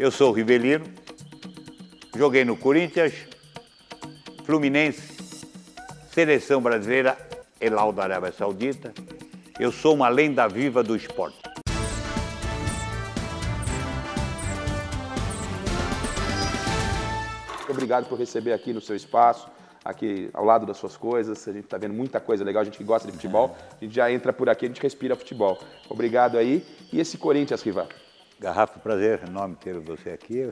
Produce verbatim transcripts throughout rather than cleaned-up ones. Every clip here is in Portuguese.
Eu sou ribelino, joguei no Corinthians, Fluminense, Seleção Brasileira, Hilal da Arábia Saudita. Eu sou uma lenda viva do esporte. Obrigado por receber aqui no seu espaço, aqui ao lado das suas coisas. A gente está vendo muita coisa legal, a gente que gosta de futebol, a gente já entra por aqui, a gente respira futebol. Obrigado aí. E esse Corinthians, Riva? Garrafa, prazer enorme ter você aqui.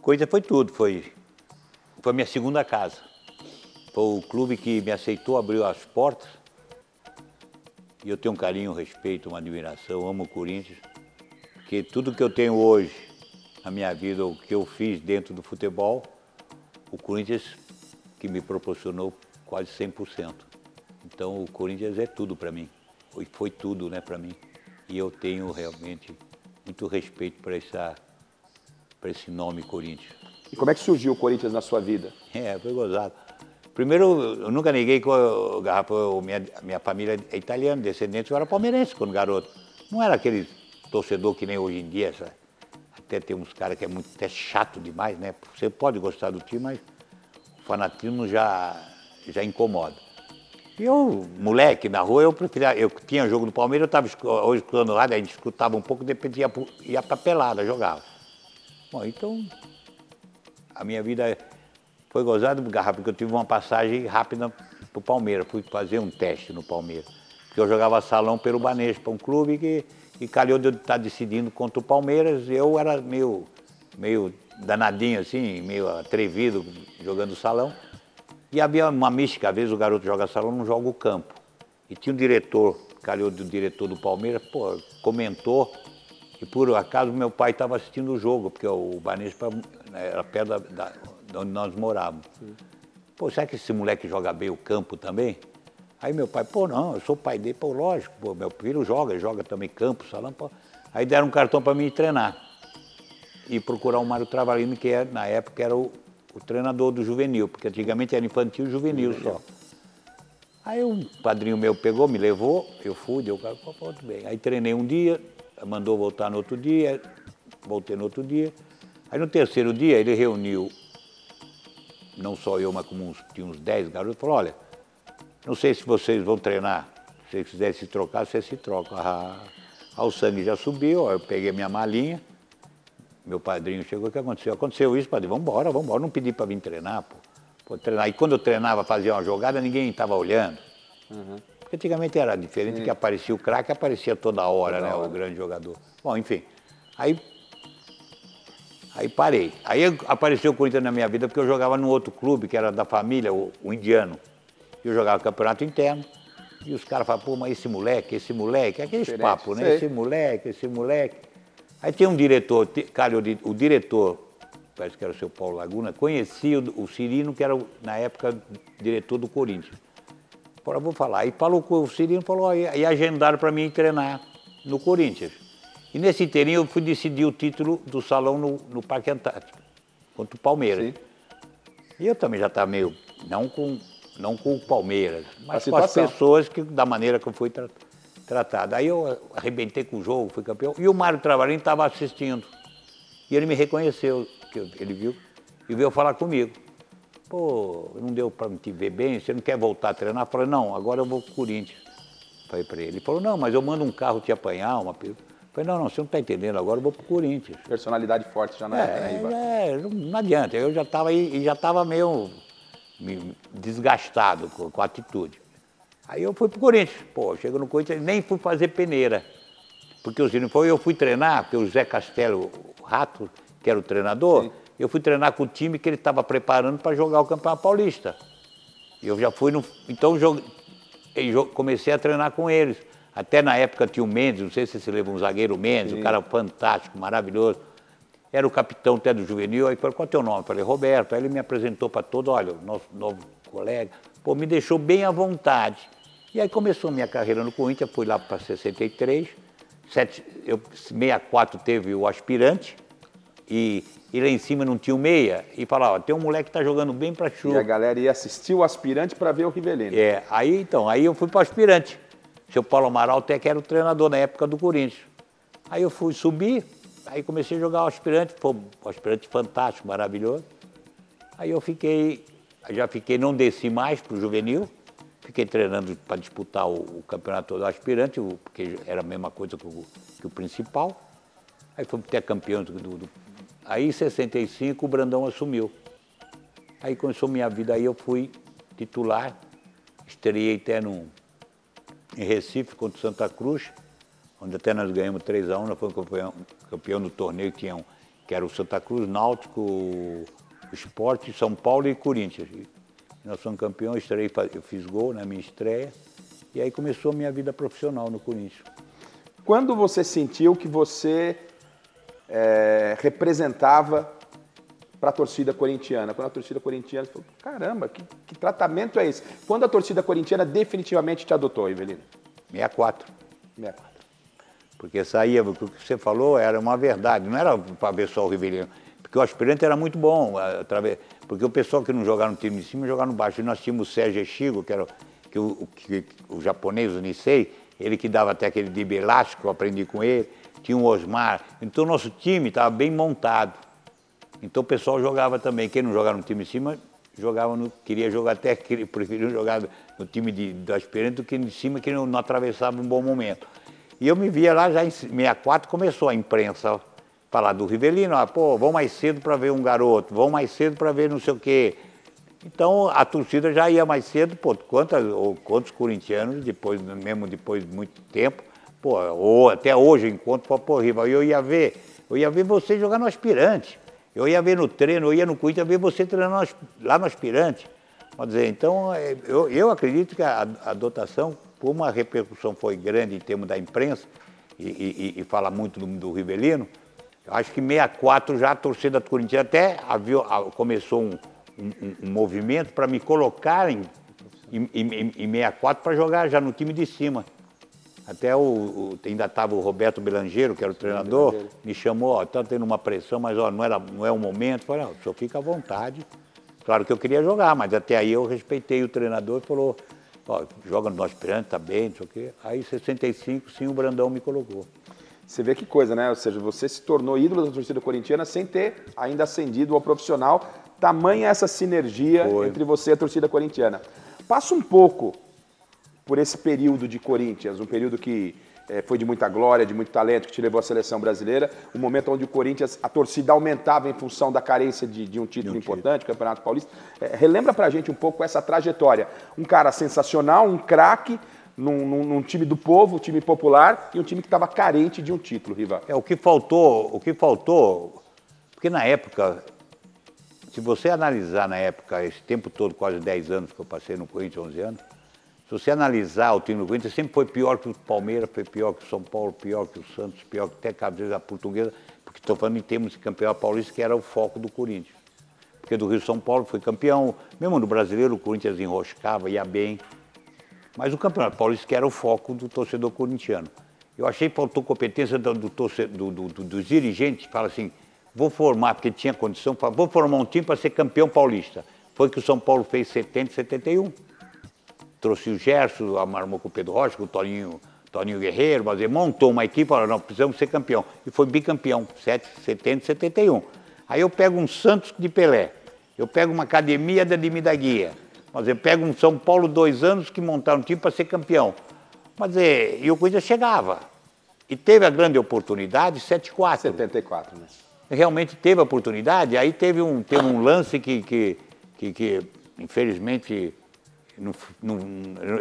Coisa foi tudo, foi, foi minha segunda casa. Foi o clube que me aceitou, abriu as portas. E eu tenho um carinho, um respeito, uma admiração, amo o Corinthians. Porque tudo que eu tenho hoje na minha vida, o que eu fiz dentro do futebol, o Corinthians que me proporcionou quase cem por cento. Então o Corinthians é tudo para mim, foi, foi tudo, né, para mim. E eu tenho realmente muito respeito para essa, para esse nome Corinthians. E como é que surgiu o Corinthians na sua vida? É, foi gozado. Primeiro, eu nunca neguei que o Garrafa, minha, minha família é italiana, descendente, eu era palmeirense quando garoto. Não era aquele torcedor que nem hoje em dia, sabe? Até tem uns caras que é muito até chato demais, né? Você pode gostar do time, mas o fanatismo já, já incomoda. E eu, moleque, na rua, eu preferia, eu tinha jogo do Palmeiras, eu estava hoje escutando lá, a gente escutava um pouco, depois ia, ia pra pelada, jogava. Bom, então, a minha vida foi gozada, porque eu tive uma passagem rápida pro Palmeiras, fui fazer um teste no Palmeiras. Porque eu jogava salão pelo Banespa, um clube que... E calhou de eu estar decidindo contra o Palmeiras. Eu era meio, meio danadinho, assim, meio atrevido, jogando salão. E havia uma mística, às vezes o garoto joga salão, não joga o campo. E tinha um diretor, calhou do diretor do Palmeiras, pô, comentou que por acaso meu pai estava assistindo o jogo, porque o Banespa era perto da, da, de onde nós morávamos. Pô, será que esse moleque joga bem o campo também? Aí meu pai, pô, não, eu sou pai dele, pô, lógico, pô, meu filho joga, joga também campo, salão, pô. Aí deram um cartão para mim treinar e procurar o Mário Travalino, que era, na época era o, o treinador do juvenil, porque antigamente era infantil e juvenil só. Aí um padrinho meu pegou, me levou, eu fui, deu o cara, pô, pô, tudo bem. Aí treinei um dia, mandou voltar no outro dia, voltei no outro dia. Aí no terceiro dia ele reuniu, não só eu, mas como uns, tinha uns dez garotos, falou, olha, não sei se vocês vão treinar, se vocês quiserem se trocar, vocês se trocam. Ah, ah, o sangue já subiu, eu peguei minha malinha, meu padrinho chegou, o que aconteceu? Aconteceu isso, padrinho, vamos embora, vamos embora, não pedi para vir treinar, pô. Pô, treinar. E quando eu treinava, fazia uma jogada, ninguém estava olhando. Uhum. Porque antigamente era diferente, sim, que aparecia o craque, aparecia toda hora, toda né, hora. O grande jogador. Bom, enfim, aí, aí parei. Aí apareceu o Corinthians na minha vida, porque eu jogava num outro clube, que era da família, o, o indiano. Eu jogava campeonato interno e os caras falavam, pô, mas esse moleque, esse moleque, aqueles diferente, papos, né? Sei. Esse moleque, esse moleque. Aí tinha um diretor, cara, o diretor, parece que era o seu Paulo Laguna, conhecia o, o Cirino, que era, na época, diretor do Corinthians. Agora vou falar. Aí falou com o Cirino, falou, aí agendaram para mim treinar no Corinthians. E nesse inteirinho eu fui decidir o título do salão no, no Parque Antártico, contra o Palmeiras. Sim. E eu também já estava meio, não com... não com o Palmeiras, mas com as pessoas que, da maneira que eu fui tra tratado. Aí eu arrebentei com o jogo, fui campeão. E o Mário Travalini estava assistindo. E ele me reconheceu, que eu, ele viu, e veio falar comigo. Pô, não deu para me te ver bem, você não quer voltar a treinar? Eu falei, não, agora eu vou pro Corinthians. Falei para ele. Ele falou, não, mas eu mando um carro te apanhar, uma... Eu falei, não, não, você não está entendendo, agora eu vou pro Corinthians. Personalidade forte já na época, né? É, não adianta, eu já estava aí, já estava meio... me desgastado com, com a atitude. Aí eu fui pro Corinthians, pô, chego no Corinthians, nem fui fazer peneira, porque o Zino foi, eu fui treinar, porque o Zé Castelo o Rato, que era o treinador, sim, eu fui treinar com o time que ele estava preparando para jogar o Campeonato Paulista. Eu já fui no, então jogue, comecei a treinar com eles. Até na época tinha o Mendes, não sei se você lembra, um zagueiro Mendes, sim, um cara fantástico, maravilhoso. Era o capitão até do juvenil, aí falou, qual é o teu nome? Eu falei, Roberto. Aí ele me apresentou para todo, olha, o nosso novo colega. Pô, me deixou bem à vontade. E aí começou a minha carreira no Corinthians, fui lá para sessenta e três. Sete, eu, sessenta e quatro teve o aspirante, e, e lá em cima não tinha o meia. E falava, ó, tem um moleque que está jogando bem para chuva. E a galera ia assistir o aspirante para ver o Rivelino. É, aí então, aí eu fui para o aspirante. Seu Paulo Amaral até que era o treinador na época do Corinthians. Aí eu fui subir. Aí comecei a jogar o aspirante, foi um aspirante fantástico, maravilhoso. Aí eu fiquei, já fiquei, não desci mais para o juvenil, fiquei treinando para disputar o, o campeonato do aspirante, o, porque era a mesma coisa que o, que o principal. Aí fui até campeão do, do... Aí em sessenta e cinco o Brandão assumiu. Aí começou minha vida, aí eu fui titular, estreiei até no, em Recife contra o Santa Cruz, onde até nós ganhamos três a um, nós fomos campeão, campeão do torneio que, tinha, que era o Santa Cruz, Náutico, o Sport, São Paulo e Corinthians. Nós somos campeões, estrei, eu fiz gol na minha estreia e aí começou a minha vida profissional no Corinthians. Quando você sentiu que você é, representava para a torcida corintiana? Quando a torcida corintiana falou, caramba, que, que tratamento é esse? Quando a torcida corintiana definitivamente te adotou, Ivelino? sessenta e quatro. sessenta e quatro. Porque saía, o que você falou era uma verdade, não era para ver só o Rivelino. Porque o aspirante era muito bom, através, porque o pessoal que não jogava no time de cima jogava no baixo. E nós tínhamos o Sérgio Echigo, que era que o, que, o japonês, o Nisei, ele que dava até aquele drible elástico, eu aprendi com ele. Tinha o Osmar. Então o nosso time estava bem montado. Então o pessoal jogava também. Quem não jogava no time de cima, jogava no, queria jogar até, preferiam jogar no time de, do aspirante do que de cima, que não, não atravessava um bom momento. E eu me via lá, já em sessenta e quatro começou a imprensa falar do Rivelino, ah, pô, vão mais cedo para ver um garoto, vão mais cedo para ver não sei o quê. Então a torcida já ia mais cedo, pô, quantas, ou quantos corintianos, depois, mesmo depois de muito tempo, pô, ou até hoje eu encontro para pô, Riva, eu ia ver, eu ia ver você jogar no aspirante, eu ia ver no treino, eu ia no Corinthians ver você treinando lá no aspirante. Vamos dizer, então eu, eu acredito que a, a dotação, como a repercussão foi grande em termos da imprensa, e, e, e fala muito do, do Rivelino, eu acho que em sessenta e quatro já a torcida corintiana até havia, começou um, um, um movimento para me colocarem em, em, em, em sessenta e quatro para jogar já no time de cima. Até o, o ainda estava o Roberto Belangeiro, que era o treinador, me chamou, ó, tá tendo uma pressão, mas ó, não, era, não é o momento. Eu falei, não, o senhor fica à vontade. Claro que eu queria jogar, mas até aí eu respeitei o treinador e falou, ó, joga no aspirante, tá bem, não sei o quê. Aí em sessenta e cinco, sim, o Brandão me colocou. Você vê que coisa, né? Ou seja, você se tornou ídolo da torcida corintiana sem ter ainda ascendido ao profissional. Tamanha essa sinergia Foi. entre você e a torcida corintiana. Passa um pouco por esse período de Corinthians, um período que é, foi de muita glória, de muito talento, que te levou à seleção brasileira, um momento onde o Corinthians, a torcida aumentava em função da carência de, de um título de um importante, título. Campeonato Paulista. É, relembra pra gente um pouco essa trajetória. Um cara sensacional, um craque, num, num, num time do povo, um time popular, e um time que estava carente de um título, Riva. É, o que faltou, o que faltou, porque na época, se você analisar na época, esse tempo todo, quase dez anos que eu passei no Corinthians, onze anos, se você analisar o time do Corinthians, sempre foi pior que o Palmeiras, foi pior que o São Paulo, pior que o Santos, pior que até a da Portuguesa, porque estou falando em termos de campeão paulista, que era o foco do Corinthians. Porque do Rio São Paulo foi campeão, mesmo no brasileiro, o Corinthians enroscava, ia bem. Mas o campeonato paulista, que era o foco do torcedor corintiano. Eu achei que faltou competência do, do torcedor, do, do, dos dirigentes, que fala assim, vou formar, porque tinha condição, vou formar um time para ser campeão paulista. Foi o que o São Paulo fez em setenta e setenta e um. Trouxe o Gerson, armou com o Pedro Rocha, com o Toninho, Toninho Guerreiro, mas ele montou uma equipe e falou, não, precisamos ser campeão. E foi bicampeão, setenta e setenta e um. Aí eu pego um Santos de Pelé, eu pego uma academia da Ademir da Guia, mas eu pego um São Paulo dois anos que montaram um time para ser campeão. Mas é, e o Corinthians chegava. E teve a grande oportunidade, setenta e quatro. setenta e quatro, né? Realmente teve a oportunidade, aí teve um, teve um lance que, que, que, que infelizmente, Não, não,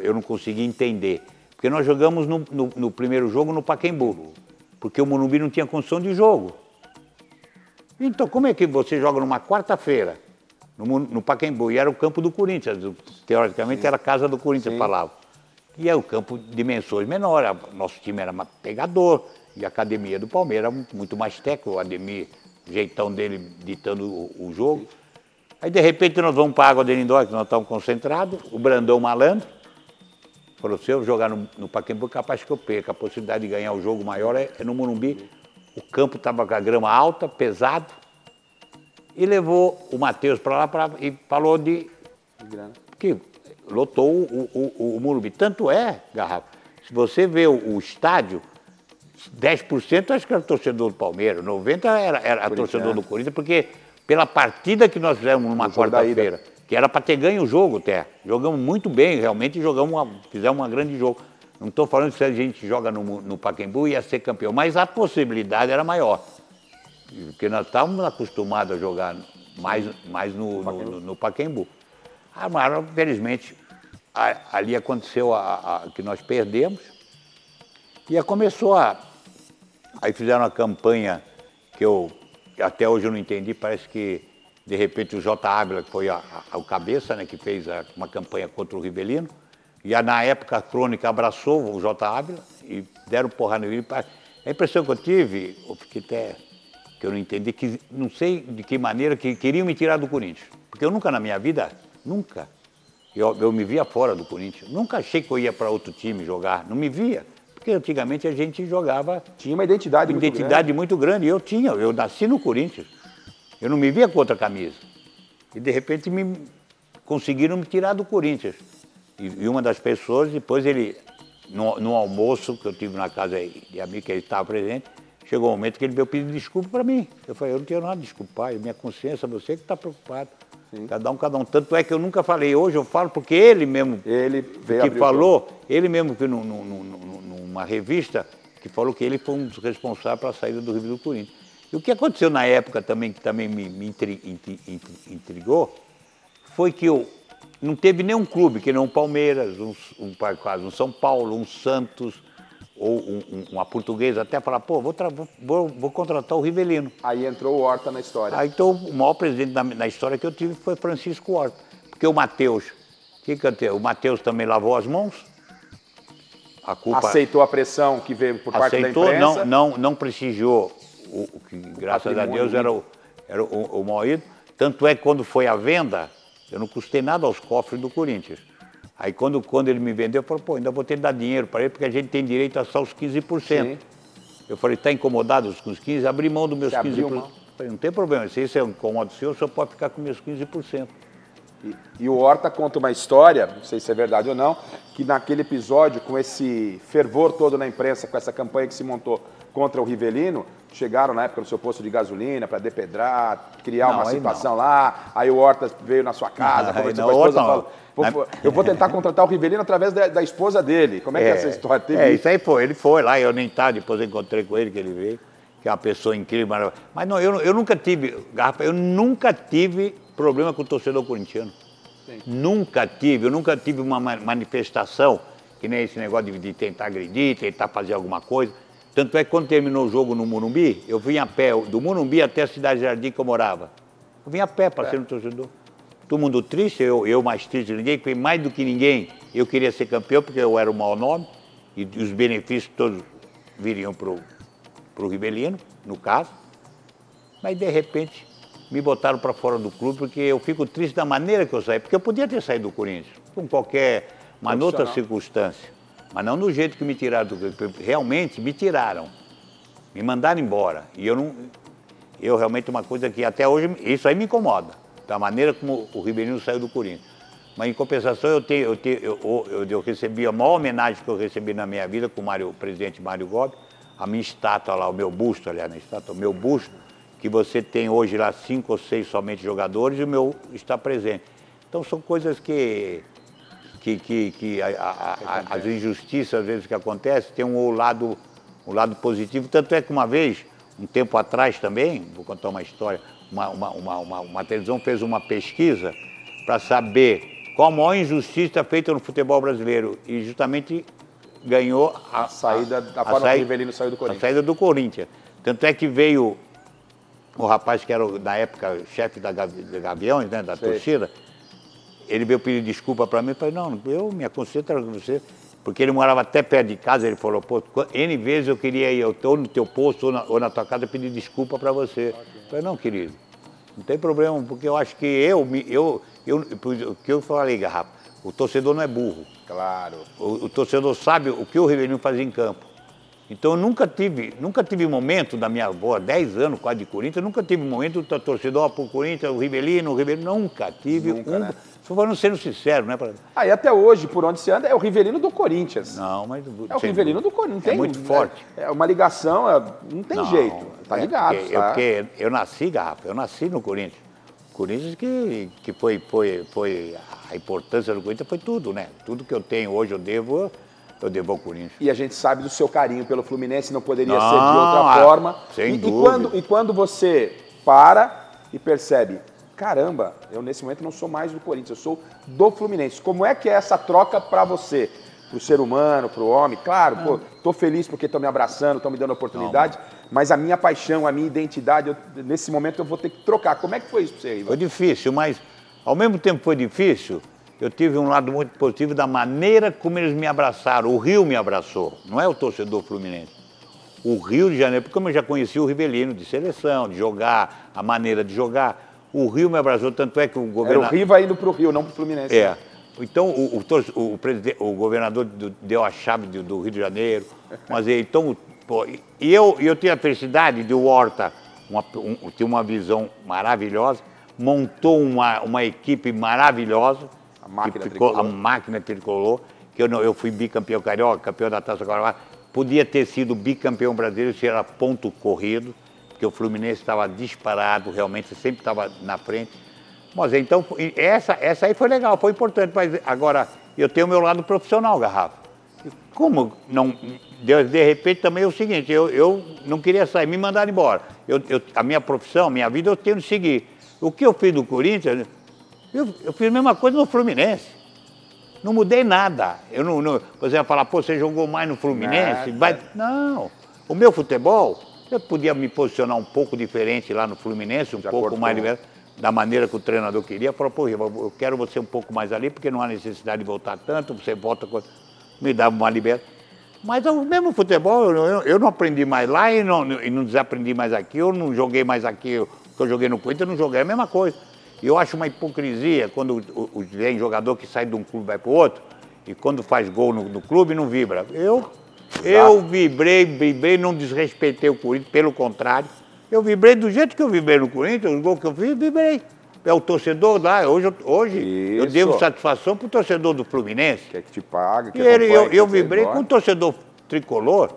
eu não consegui entender. Porque nós jogamos no, no, no primeiro jogo no Pacaembu, porque o Morumbi não tinha condição de jogo. Então, como é que você joga numa quarta-feira no, no Pacaembu? E era o campo do Corinthians, teoricamente Sim. era a casa do Corinthians, Sim. falava. E é o campo de dimensões menores, nosso time era pegador, e a academia do Palmeiras muito mais técnico, o Ademir, o jeitão dele ditando o, o jogo. Sim. Aí, de repente, nós vamos para a Água de Lindóia, que nós estávamos concentrados, o Brandão malandro falou, se eu jogar no, no Pacaembu, capaz que eu perca, a possibilidade de ganhar o jogo maior é, é no Morumbi. O campo estava com a grama alta, pesado, e levou o Matheus para lá pra, e falou de... que lotou o, o, o, o Morumbi. Tanto é, Garrafa, se você vê o, o estádio, dez por cento acho que era torcedor do Palmeiras, noventa por cento era, era torcedor do Corinthians, porque pela partida que nós fizemos numa quarta-feira, que era para ter ganho o jogo até. Jogamos muito bem, realmente jogamos uma, fizemos um grande jogo. Não estou falando que se a gente joga no, no Pacaembu ia ser campeão, mas a possibilidade era maior. Porque nós estávamos acostumados a jogar mais, mais no, no, no, no Pacaembu. Ah, mas, felizmente, a, ali aconteceu a, a, que nós perdemos. E aí começou a... Aí fizeram uma campanha que eu... Até hoje eu não entendi, parece que, de repente, o Jota Ávila, que foi a, a, o cabeça, né, que fez a, uma campanha contra o Rivelino, e a, na época a Crônica abraçou o Jota Ávila e deram porra no vídeo. A impressão que eu tive, eu fiquei até, que eu não entendi, que não sei de que maneira que queriam me tirar do Corinthians. Porque eu nunca na minha vida, nunca, eu, eu me via fora do Corinthians. Nunca achei que eu ia para outro time jogar, não me via. Porque antigamente a gente jogava... Tinha uma identidade, uma muito identidade grande. muito grande. Eu tinha, eu nasci no Corinthians. Eu não me via com outra camisa. E, de repente, me, conseguiram me tirar do Corinthians. E, e uma das pessoas, depois ele... No, no almoço que eu tive na casa de amigo que ele estava presente, chegou um momento que ele veio pedir desculpa para mim. Eu falei, eu não tenho nada de desculpar. Minha consciência, você que está preocupado. Sim. Cada um, cada um. Tanto é que eu nunca falei. Hoje eu falo porque ele mesmo ele veio que falou, ele mesmo que não... não, não uma revista que falou que ele foi um dos responsáveis pela saída do River do Corinthians. E o que aconteceu na época também, que também me, me intri, intri, intri, intrigou, foi que eu, não teve nenhum clube, que não um Palmeiras, um, um, um São Paulo, um Santos, ou um, um, uma portuguesa, até falar, pô, vou, vou, vou contratar o Rivelino. Aí entrou o Horta na história. Aí, então, o maior presidente na, na história que eu tive foi Francisco Horta. Porque o Matheus, que que o Matheus também lavou as mãos. A culpa... Aceitou a pressão que veio por parte Aceitou, da imprensa? Aceitou, não, não, não prestigiou, o, o que graças a Deus era o, era o, o, o maior ídolo. Tanto é que quando foi a venda, eu não custei nada aos cofres do Corinthians. Aí quando, quando ele me vendeu, eu falei, pô, ainda vou ter que dar dinheiro para ele, porque a gente tem direito a só os quinze por cento. Sim. Eu falei, está incomodado com os quinze por cento? Abri mão dos meus Você quinze por cento. Mão. Falei, não tem problema, se isso é um incomodo seu, o senhor pode ficar com meus quinze por cento. E, e o Horta conta uma história, não sei se é verdade ou não, que naquele episódio, com esse fervor todo na imprensa, com essa campanha que se montou contra o Rivelino, chegaram na época no seu posto de gasolina para depedrar, criar não, uma situação não. lá, aí o Horta veio na sua casa, conversou com a esposa, falou, vou, eu vou tentar contratar o Rivelino através da, da esposa dele. Como é, é que é essa história? Teve é, isso aí foi, ele foi lá, eu nem estava, depois eu encontrei com ele, que ele veio, que é uma pessoa incrível, maravilhosa. Mas não, eu, eu nunca tive, Garrafa, eu nunca tive... problema com o torcedor corintiano. Sim. Nunca tive, eu nunca tive uma manifestação, que nem esse negócio de, de tentar agredir, tentar fazer alguma coisa. Tanto é que quando terminou o jogo no Morumbi, eu vim a pé, do Morumbi até a Cidade Jardim que eu morava. Eu vim a pé para é. ser um torcedor. Todo mundo triste, eu, eu mais triste de ninguém, porque mais do que ninguém eu queria ser campeão, porque eu era o maior nome, e os benefícios todos viriam para o Rivelino, no caso. Mas de repente... me botaram para fora do clube, porque eu fico triste da maneira que eu saí. Porque eu podia ter saído do Corinthians, com qualquer, uma outra circunstância. Mas não do jeito que me tiraram do clube. Realmente me tiraram. Me mandaram embora. E eu não... Eu realmente, uma coisa que até hoje, isso aí me incomoda. Da maneira como o Ribeirinho saiu do Corinthians. Mas, em compensação, eu, tenho, eu, tenho, eu, eu, eu recebi a maior homenagem que eu recebi na minha vida, com o, Mário, o presidente Mário Gobi. A minha estátua lá, o meu busto, aliás, a estátua, o meu busto, que você tem hoje lá cinco ou seis somente jogadores, e o meu está presente. Então são coisas que, que, que, que a, a, a, as injustiças às vezes que acontecem, tem um lado, um lado positivo. Tanto é que uma vez, um tempo atrás também, vou contar uma história, uma, uma, uma, uma, uma televisão fez uma pesquisa para saber qual a maior injustiça feita no futebol brasileiro. E justamente ganhou a, a saída da a, forma a, que o Rivelino saiu do Corinthians. A saída do Corinthians. Tanto é que veio... o rapaz que era, na época, chefe da Gaviões, né, da Sei. torcida, ele veio pedir desculpa para mim, eu falei, não, eu me aconselho com você, porque ele morava até perto de casa, ele falou, pô, N vezes eu queria ir, eu ou no teu posto ou na, ou na tua casa pedir desculpa para você. Okay. Eu falei, não, querido, não tem problema, porque eu acho que eu, eu, eu, o que eu falei, Garrafa, o torcedor não é burro. Claro. O, o torcedor sabe o que o Rivelino fazia em campo. Então eu nunca tive, nunca tive momento da minha avó, dez anos quase de Corinthians, nunca tive momento do torcedor pro Corinthians, o Rivelino, o Rivelino, nunca tive. Nunca, um... né? Só falando, sendo sincero, né? Ah, e até hoje, por onde se anda, é o Rivelino do Corinthians. Não, mas... É o Rivelino do Corinthians. É muito forte. É uma ligação, é... não tem não, jeito. Tá ligado, é porque, é porque eu nasci, Garrafa, eu nasci no Corinthians. O Corinthians que, que foi, foi, foi... A importância do Corinthians foi tudo, né? Tudo que eu tenho hoje eu devo... Eu devo ao Corinthians. E a gente sabe do seu carinho pelo Fluminense, não poderia não, ser de outra ah, forma. Sem e, dúvida. E quando, e quando você para e percebe, caramba, eu nesse momento não sou mais do Corinthians, eu sou do Fluminense. Como é que é essa troca para você? Pro ser humano, pro homem? Claro, pô, tô feliz porque estão me abraçando, estão me dando oportunidade, não, mas a minha paixão, a minha identidade, eu, nesse momento eu vou ter que trocar. Como é que foi isso pra você, Ivan? Foi difícil, mas ao mesmo tempo foi difícil... Eu tive um lado muito positivo da maneira como eles me abraçaram. O Rio me abraçou, não é o torcedor fluminense. O Rio de Janeiro, porque como eu já conhecia o Rivelino de seleção, de jogar, a maneira de jogar, o Rio me abraçou, tanto é que o governador... Era o Rio vai indo para o Rio, não para o Fluminense. É. Então, o, o, o, o, o governador deu a chave do, do Rio de Janeiro. Mas então, pô, e eu, eu tinha a felicidade de o Horta uma, um, ter uma visão maravilhosa, montou uma, uma equipe maravilhosa, A máquina, ficou, a máquina tricolor, que eu, não, eu fui bicampeão carioca, campeão da Taça Guanabara. Podia ter sido bicampeão brasileiro se era ponto corrido, porque o Fluminense estava disparado, realmente sempre estava na frente. Mas então, essa, essa aí foi legal, foi importante. Mas agora, eu tenho o meu lado profissional, Garrafa. Como não... De repente também é o seguinte, eu, eu não queria sair, me mandaram embora. Eu, eu, a minha profissão, a minha vida, eu tenho que seguir. O que eu fiz do Corinthians... Eu, eu fiz a mesma coisa no Fluminense. Não mudei nada. Eu não, não, você vai falar, pô, você jogou mais no Fluminense? Vai... Não. O meu futebol, eu podia me posicionar um pouco diferente lá no Fluminense, um Já pouco cortou. mais de... da maneira que o treinador queria. Falou, pô, eu quero você um pouco mais ali, porque não há necessidade de voltar tanto, você volta... Me dava uma liberdade. Mas o mesmo futebol, eu, eu não aprendi mais lá e não, e não desaprendi mais aqui, eu não joguei mais aqui, o que eu joguei no Corinthians, eu não joguei, é a mesma coisa. Eu acho uma hipocrisia quando tem jogador que sai de um clube e vai para o outro, e quando faz gol no, no clube não vibra. Eu, eu vibrei, vibrei, não desrespeitei o Corinthians, pelo contrário. Eu vibrei do jeito que eu vibrei no Corinthians, os gols que eu fiz, vibrei. É o torcedor lá, hoje, hoje eu devo satisfação para o torcedor do Fluminense. Que é que te paga, que ele, Eu, eu vibrei com o torcedor tricolor.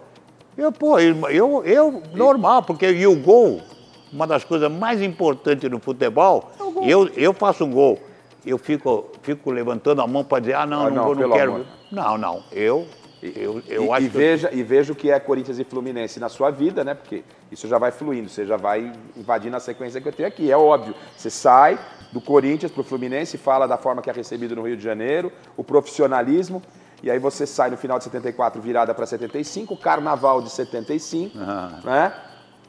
Eu, pô, eu, eu normal, porque e o gol... Uma das coisas mais importantes no futebol, eu, eu faço um gol, eu fico, fico levantando a mão para dizer, ah, não, ah, não, não, vou, não quero. Amor. Não, não, eu, eu, eu e, acho e veja, que... Eu... E veja o que é Corinthians e Fluminense na sua vida, né? Porque isso já vai fluindo, você já vai invadindo a sequência que eu tenho aqui, é óbvio. Você sai do Corinthians para o Fluminense, fala da forma que é recebido no Rio de Janeiro, o profissionalismo, e aí você sai no final de setenta e quatro, virada para setenta e cinco, carnaval de setenta e cinco, ah. né?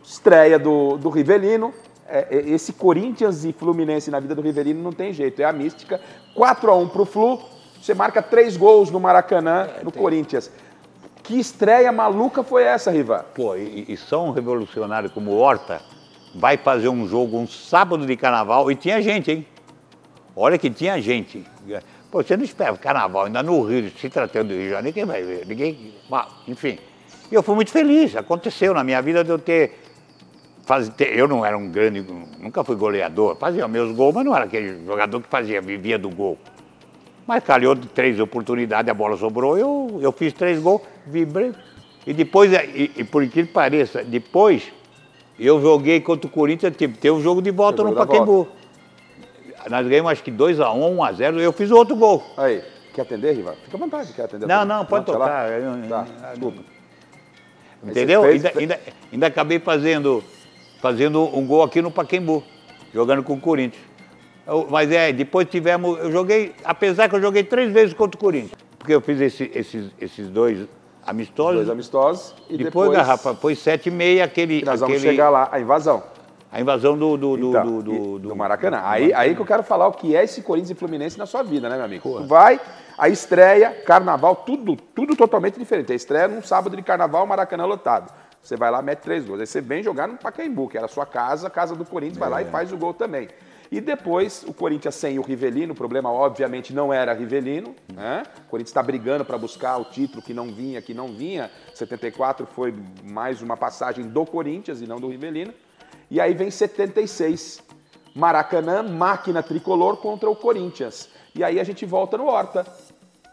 Estreia do, do Rivelino, é, é, esse Corinthians e Fluminense na vida do Rivelino não tem jeito, é a mística. quatro a um pro Flu, você marca três gols no Maracanã, é, no tem... Corinthians. Que estreia maluca foi essa, Riva? Pô, e, e só um revolucionário como o Horta vai fazer um jogo, um sábado de carnaval, e tinha gente, hein? Olha que tinha gente. Pô, você não espera carnaval, ainda no Rio, se tratando do Rio de Janeiro, ninguém vai ver, ninguém... Mas, enfim, eu fui muito feliz, aconteceu na minha vida de eu ter... Eu não era um grande, nunca fui goleador, fazia meus gols, mas não era aquele jogador que fazia, vivia do gol. Mas calhou de três oportunidades, a bola sobrou, eu, eu fiz três gols, vibrei. E depois, e, e por incrível que pareça, depois eu joguei contra o Corinthians, teve, teve um jogo de volta no Pacaembu. Nós ganhamos acho que dois a um, um a zero, eu fiz outro gol. Aí, quer atender, Rival? Fica à vontade, quer atender. Não, não, pode tocar. Tá, desculpa. Entendeu? Fez, ainda, fez... Ainda, ainda acabei fazendo... Fazendo um gol aqui no Pacaembu, jogando com o Corinthians. Eu, mas é, depois tivemos... Eu joguei, apesar que eu joguei três vezes contra o Corinthians. Porque eu fiz esse, esses, esses dois amistosos. Dois amistosos. E depois, depois Garrafa, foi sete e meia aquele... Nós vamos aquele, chegar lá, a invasão. A invasão do... Do, do, então, do, do, do, do, do Maracanã. Do, do aí, Maracanã. Aí que eu quero falar o que é esse Corinthians e Fluminense na sua vida, né, meu amigo? Porra. Tu vai, a estreia, carnaval, tudo, tudo totalmente diferente. A estreia num sábado de carnaval, Maracanã lotado. Você vai lá, mete três gols. Aí você vem jogar no Pacaembu, que era a sua casa, a casa do Corinthians, é. vai lá e faz o gol também. E depois, o Corinthians sem o Rivelino, o problema obviamente não era Rivelino, né? O Corinthians está brigando para buscar o título que não vinha, que não vinha. setenta e quatro foi mais uma passagem do Corinthians e não do Rivelino. E aí vem setenta e seis, Maracanã, máquina tricolor contra o Corinthians. E aí a gente volta no Horta,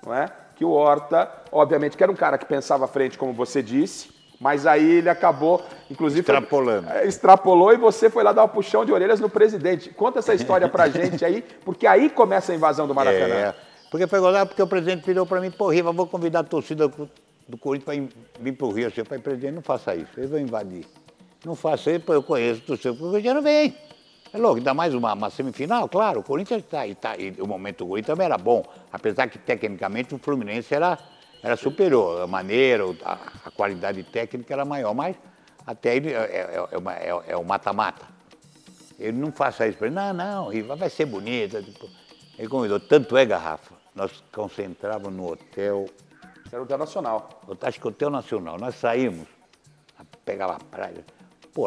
não é? Que o Horta, obviamente, que era um cara que pensava à frente, como você disse, mas aí ele acabou, inclusive... Extrapolando. Foi, extrapolou e você foi lá dar um puxão de orelhas no presidente. Conta essa história pra gente aí, porque aí começa a invasão do Maracanã. É, porque foi lá, porque o presidente virou pra mim, pô, Riva, vou convidar a torcida do Corinthians pra vir pro Rio. Assim, eu falei, presidente, não faça isso, eles vão invadir. Não faça isso, eu conheço o torcedor, porque o Corinthians não vem. É louco, ainda mais uma, uma semifinal, claro, o Corinthians tá, e tá, e o momento do Corinthians também era bom, apesar que tecnicamente o Fluminense era... Era superior, a maneira, a, a qualidade técnica era maior, mas até ele é, é, é, é o mata-mata. Ele não faça isso para ele, não, não, Riva, vai ser bonita. Tipo, ele convidou, tanto é, Garrafa, nós concentrávamos no hotel... Era o Hotel Nacional. Acho que o Hotel Nacional, nós saímos, pegava a praia, pô,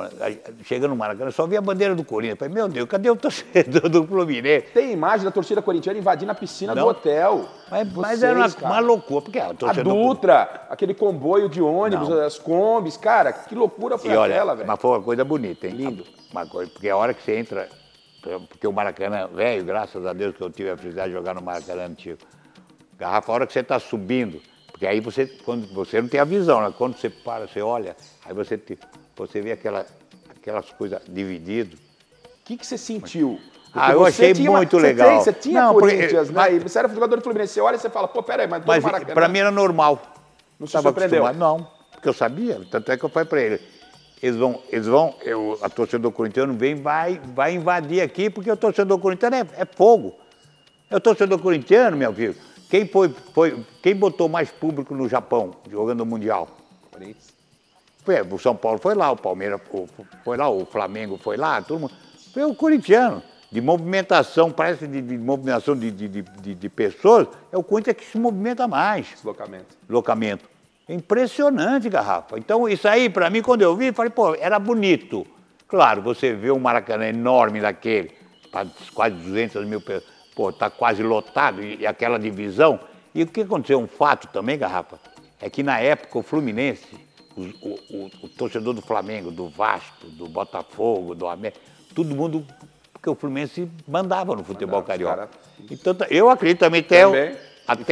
chegando no Maracanã, só via a bandeira do Corinthians. Falei, meu Deus, cadê o torcedor do Fluminense? Tem imagem da torcida corintiana invadindo a piscina não. do hotel. Mas, Vocês, mas era uma, uma loucura. Porque a, a Dutra, do... aquele comboio de ônibus, não. as combis, cara, que loucura foi e aquela, velho. Mas foi uma coisa bonita, hein? Lindo. Uma coisa, porque a hora que você entra, porque o Maracanã, velho, graças a Deus que eu tive a felicidade de jogar no Maracanã antigo. Garrafa, a hora que você está subindo, porque aí você, quando, você não tem a visão, né? Quando você para, você olha, aí você... Te, Você vê aquela, aquelas coisas divididas. O que, que você sentiu? Porque ah, eu achei muito uma, legal. Você, tem, você tinha não, Corinthians, porque, né? Mas, você era jogador do Fluminense, você olha e você fala, pô, peraí, mas... Mas para mim era normal. Não se surpreendeu? Não, porque eu sabia. Tanto é que eu falei para ele, eles vão, eles vão eu, a torcedor corintiano vem, vai, vai invadir aqui, porque o torcedor corintiano é, é fogo. É o torcedor corintiano, meu filho. Quem, foi, foi, quem botou mais público no Japão, jogando o Mundial? Corinthians. O São Paulo foi lá, o Palmeiras foi lá, o Flamengo foi lá, todo mundo. Foi o corintiano, de movimentação, parece de, de movimentação de, de, de, de pessoas, é o Corinthians que se movimenta mais. Deslocamento. Deslocamento. Impressionante, Garrafa. Então, isso aí, para mim, quando eu vi, falei, pô, era bonito. Claro, você vê um Maracanã enorme daquele, quase duzentas mil pessoas, pô, tá quase lotado, e, e aquela divisão. E o que aconteceu? Um fato também, Garrafa, é que na época o Fluminense... O, o, o torcedor do Flamengo, do Vasco, do Botafogo, do América, todo mundo, porque o Fluminense mandava no futebol carioca. Então, eu acredito também, até, também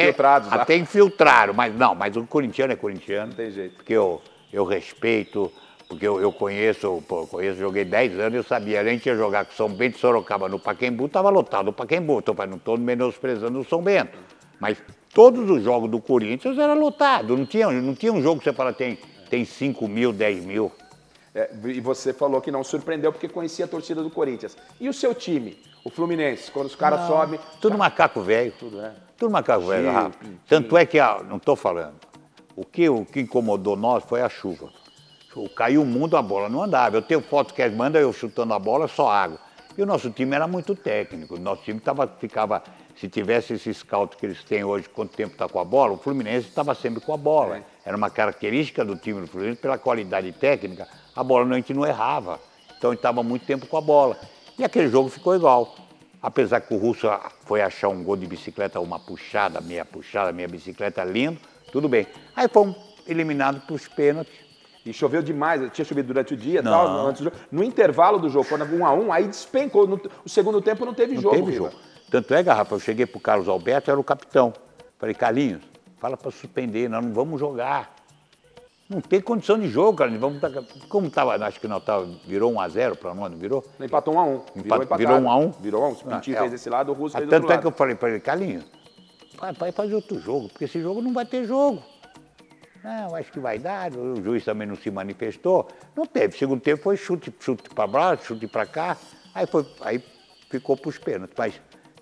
até, até infiltraram, mas não, mas o corintiano é corintiano. Não tem jeito. Porque eu, eu respeito, porque eu, eu conheço, pô, conheço, joguei dez anos, eu sabia, a gente ia jogar com o São Bento e Sorocaba no Pacaembu, estava lotado o Pacaembu, então, não estou menosprezando o São Bento, mas todos os jogos do Corinthians eram lotados, não tinha, não tinha um jogo que você fala, tem... Tem cinco mil, dez mil. É, e você falou que não surpreendeu porque conhecia a torcida do Corinthians. E o seu time, o Fluminense, quando os caras sobem... Tudo tá... macaco velho. Tudo, é. Tudo macaco sim, velho, Rafa. Sim. Tanto é que, ah, não estou falando, o que, o que incomodou nós foi a chuva. Caiu o mundo, a bola não andava. Eu tenho foto que manda eu chutando a bola, só água. E o nosso time era muito técnico. O nosso time tava, ficava... Se tivesse esse scout que eles têm hoje, quanto tempo está com a bola, o Fluminense estava sempre com a bola. É. Era uma característica do time do Fluminense, pela qualidade técnica, a bola a gente não errava. Então, estava muito tempo com a bola. E aquele jogo ficou igual. Apesar que o Russo foi achar um gol de bicicleta, uma puxada, meia puxada, meia bicicleta, lindo, tudo bem. Aí fomos eliminados para os pênaltis. E choveu demais, tinha chovido durante o dia, não. Tal, antes do jogo. No intervalo do jogo, quando um a um, aí despencou. No, o segundo tempo não teve não jogo. Teve jogo. Tanto é, Garrafa, eu cheguei pro Carlos Alberto, era o capitão. Falei, Carlinhos, fala para suspender, nós não vamos jogar. Não tem condição de jogo, Carlinhos. Vamos tá, como estava, acho que não estava, virou um a zero para nós, não virou? Não, empatou um a um. Empata, virou um a um? Virou um a um. Se o Pintinho fez desse lado, o Russo fez do outro lado. Tanto é que eu falei para ele, Carlinhos, vai, vai fazer outro jogo, porque esse jogo não vai ter jogo. Não, acho que vai dar, o juiz também não se manifestou. Não teve, o segundo tempo foi chute, chute para baixo, chute para cá, aí, foi, aí ficou para os pênaltis. Mas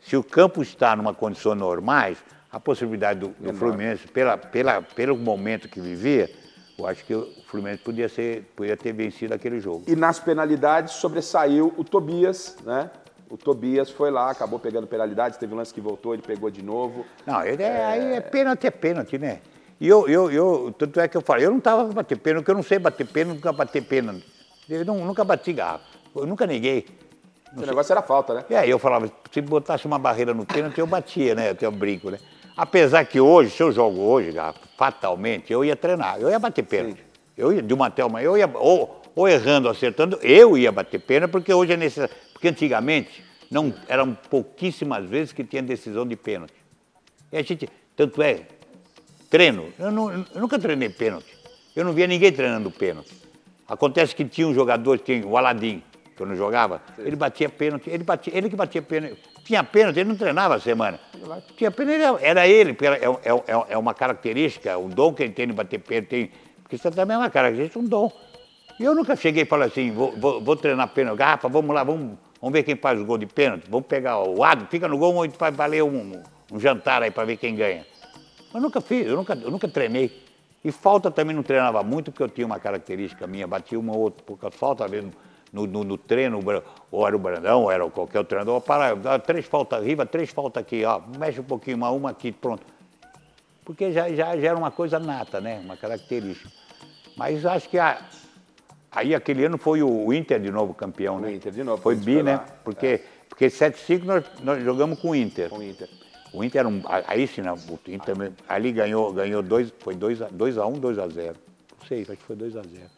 se o campo está numa condição normais, a possibilidade do, do Fluminense, pela, pela, pelo momento que vivia, eu acho que o Fluminense podia, ser, podia ter vencido aquele jogo. E nas penalidades sobressaiu o Tobias, né? O Tobias foi lá, acabou pegando penalidades, teve um lance que voltou, ele pegou de novo. Não, ele é, é... aí é pênalti, é pênalti, né? E eu, eu, eu, tanto é que eu falei, eu não estava bater pena, porque eu não sei bater pena, nunca bater pena. Eu não, nunca bati garrafa, eu nunca neguei. O negócio era falta, né? É, eu falava, se botasse uma barreira no pênalti, eu batia, né? Eu tinha um brinco, né? Apesar que hoje, se eu jogo hoje, garrafa, fatalmente, eu ia treinar, eu ia bater pênalti. Sim. Eu ia, de uma até uma, eu ia, ou, ou errando, acertando, eu ia bater pênalti, porque hoje é necessário. Porque antigamente, não, eram pouquíssimas vezes que tinha decisão de pênalti. E a gente, tanto é, treino, eu, não, eu nunca treinei pênalti. Eu não via ninguém treinando pênalti. Acontece que tinha um jogador, tinha o Aladim, que eu não jogava, sim, ele batia pênalti, ele, batia, ele que batia pênalti. Tinha pênalti, ele não treinava a semana. Tinha pênalti, era, era ele, era, é, é, é uma característica, um dom que ele tem de bater pênalti, tem, porque isso também é uma característica, um dom. E eu nunca cheguei e falei assim, vou, vou, vou treinar pênalti, garrafa, vamos lá, vamos, vamos ver quem faz o gol de pênalti, vamos pegar o Ado, fica no gol, faz valer um, um jantar aí para ver quem ganha. Mas nunca fiz, eu nunca, eu nunca treinei. E falta também não treinava muito, porque eu tinha uma característica minha, batia uma ou outra, pouca falta, às vezes no, no, no treino, ou era o Brandão, ou era qualquer outro treinador, para, três faltas, riva, três faltas aqui, ó, mexe um pouquinho, uma, uma aqui, pronto. Porque já, já, já era uma coisa nata, né, uma característica. Mas acho que a, aí aquele ano foi o Inter de novo campeão, o né? Inter de novo. Foi bi, né, porque, é. porque sete a cinco nós, nós jogamos com o Inter. Com o Inter. O Inter era um, aí sim, não, o Inter ali ganhou, ganhou dois, foi dois a um, dois a zero. Não sei, acho que foi dois a zero.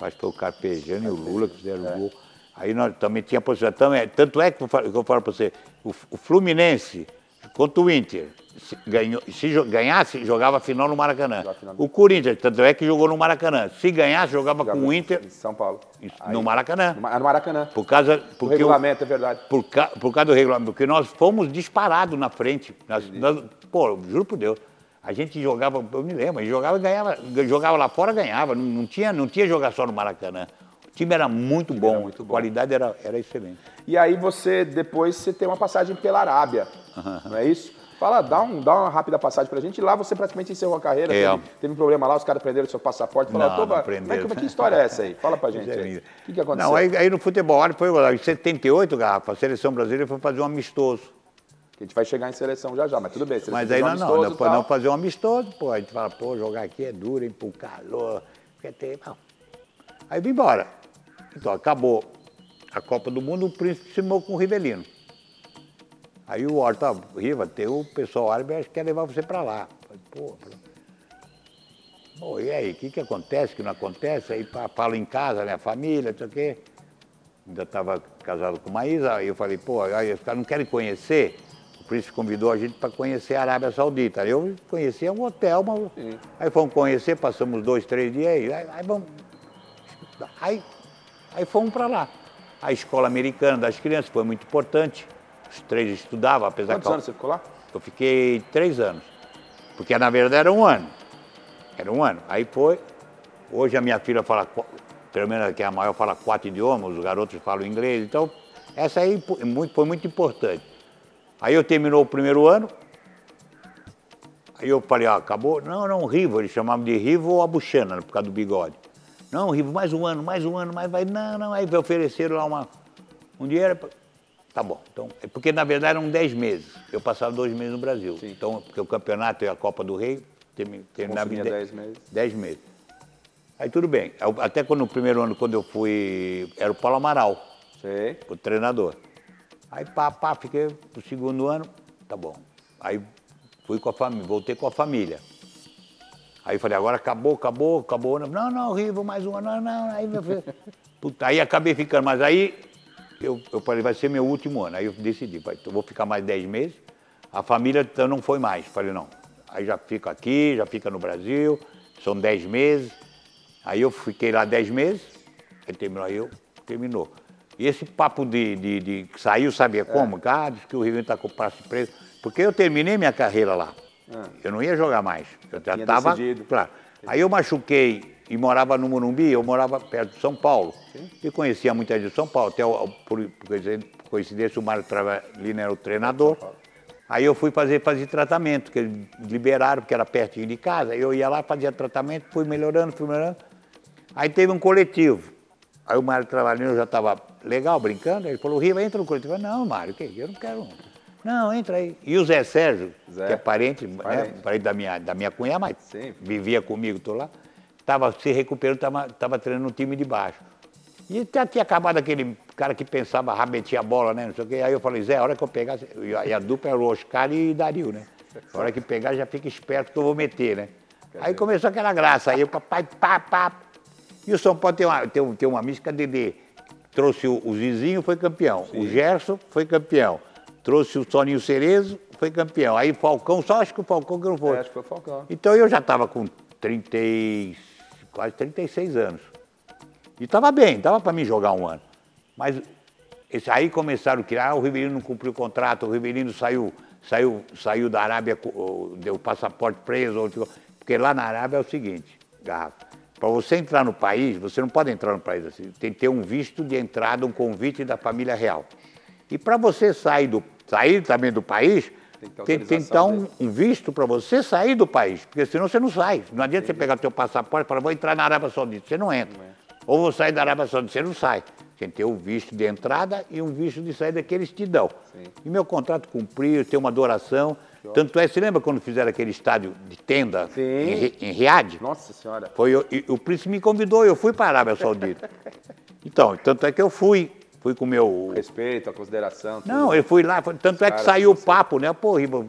Acho que foi o Carpegiani e o Lula que fizeram é. o gol. Aí nós também tinha possibilidade. Tanto é que eu falo, que eu falo para você, o, o Fluminense contra o Inter, se, ganhou, se jo, ganhasse, jogava a final no Maracanã. O Corinthians, tanto é que jogou no Maracanã. Se ganhasse, jogava, jogava com o Inter. Em São Paulo. Aí, no Maracanã. No Maracanã. Por causa. O regulamento, o, é verdade. Por, ca, por causa do regulamento. Porque nós fomos disparados na frente. Nós, nós, pô, juro por Deus. A gente jogava, eu me lembro, a gente jogava e ganhava. Jogava lá fora, ganhava. Não, não, tinha, não tinha jogar só no Maracanã. O time era muito bom, era muito a qualidade bom. Era, era excelente. E aí você, depois, você tem uma passagem pela Arábia, uhum. não é isso? Fala, dá, um, dá uma rápida passagem pra gente. Lá você praticamente encerrou a carreira, é. teve, teve um problema lá, os caras prenderam seu passaporte. Falaram, não, não prenderam. Mas que história é essa aí? Fala pra gente aí. O que, que aconteceu? Não, aí, aí no futebol, foi em setenta e oito, Garrafa, a seleção brasileira foi fazer um amistoso. A gente vai chegar em seleção já já, mas tudo bem. Mas aí não, não, depois não fazer um amistoso, pô. A gente fala, pô, jogar aqui é duro, hein, pô, calor. Tem... Aí vim embora. Então, acabou a Copa do Mundo, o Príncipe se mudou com o Rivelino. Aí o Horta, Riva, tem o pessoal árabe, acho que quer levar você para lá. Falei, pô, pô, e aí, o que, que acontece, o que não acontece? Aí falo em casa, né, a família, não sei o quê. Ainda estava casado com Maísa, aí eu falei, pô, aí os caras não querem conhecer? O Príncipe convidou a gente para conhecer a Arábia Saudita. Aí eu conhecia um hotel, mas... Sim. Aí fomos conhecer, passamos dois, três dias, aí, aí, aí vamos... Aí, aí fomos para lá. A escola americana das crianças foi muito importante. Os três estudavam, apesar Quantos que... Quantos anos você ficou lá? Eu fiquei três anos. Porque, na verdade, era um ano. Era um ano. Aí foi... Hoje a minha filha fala... Pelo menos que é a maior, fala quatro idiomas. Os garotos falam inglês. Então, essa aí foi muito importante. Aí eu terminou o primeiro ano. Aí eu falei, ah, acabou? Não, não, Rivo. Eles chamavam de Rivo ou Abuchana, por causa do bigode. Não, Rivo, mais um ano, mais um ano, mais vai. Não, não, aí ofereceram lá uma, um dinheiro. Tá bom. Então, porque na verdade eram dez meses. Eu passava dois meses no Brasil. Sim. Então, porque o campeonato e a Copa do Rei terminava em dez meses. Dez meses. Aí tudo bem. Até quando no primeiro ano, quando eu fui, era o Paulo Amaral. Sim. O treinador. Aí pá, pá, fiquei pro segundo ano, tá bom. Aí fui com a família, voltei com a família. Aí falei, agora acabou, acabou, acabou. Não, não, Rivo, mais uma, não, não. Aí, meu filho... Puta, aí acabei ficando, mas aí eu, eu falei, vai ser meu último ano. Aí eu decidi, pai, eu vou ficar mais dez meses. A família então, não foi mais. Falei, não, aí já fico aqui, já fica no Brasil, são dez meses. Aí eu fiquei lá dez meses, aí terminou, aí eu, terminou. E esse papo de, de, de que saiu, sabia como? É. Ah, diz que o Rivelino está com o passe preso. Porque eu terminei minha carreira lá. Ah. Eu não ia jogar mais. Eu já estava. Claro. Aí eu machuquei e morava no Morumbi, eu morava perto de São Paulo. Sim. E conhecia muita gente de São Paulo. Até, o, por, por coincidência, o Mário Travalino era o treinador. Aí eu fui fazer, fazer tratamento, que eles liberaram, porque era pertinho de casa. Eu ia lá, fazia tratamento, fui melhorando, fui melhorando. Aí teve um coletivo. Aí o Mário Travalino já estava legal, brincando. Ele falou: Riva, entra no coletivo. Eu falei: não, Mário, o que? Eu não quero. Não, entra aí. E o Zé Sérgio, Zé, que é parente, parente. Né, parente da minha, da minha cunhada, mas sim, vivia comigo, tô lá, estava se recuperando, estava treinando no time de baixo. E até tinha acabado aquele cara que pensava rabetir a bola, né, não sei o quê. Aí eu falei, Zé, a hora que eu pegar... E a dupla era o Oscar e Dario, né? A hora que pegar, já fica esperto que eu vou meter, né? Aí começou aquela graça, aí o papai, pá, pá. E o São Paulo tem uma, tem, tem uma mística, Dedê. Trouxe o, o Zizinho, foi campeão. Sim. O Gerson, foi campeão. Trouxe o Soninho Cerezo, foi campeão. Aí Falcão, só acho que o Falcão que não foi. É, acho que foi o Falcão. Então eu já estava com trinta, quase trinta e seis anos. E estava bem, dava para mim jogar um ano. Mas esse, aí começaram a criar, ah, o Rivelino não cumpriu o contrato, o Rivelino saiu, saiu, saiu da Arábia, deu passaporte preso. Porque lá na Arábia é o seguinte, Garrafa, para você entrar no país, você não pode entrar no país assim, tem que ter um visto de entrada, um convite da família real. E para você sair, do, sair também do país, tem que ter então um visto para você sair do país, porque senão você não sai. Não adianta você pegar o teu passaporte e falar, vou entrar na Arábia Saudita, você não entra. Ou vou sair da Arábia Saudita, você não sai. Tem que ter um visto de entrada e um visto de saída que eles te dão. Sim. E meu contrato cumpriu, tem uma adoração. Tanto é, você lembra quando fizeram aquele estádio de tenda em, em Riad? Nossa Senhora! Foi, eu, e, o príncipe me convidou, eu fui para a Arábia Saudita. Então, tanto é que eu fui. Fui com o meu... respeito, a consideração. Tudo. Não, eu fui lá, tanto cara, é que saiu o papo, né? Pô, o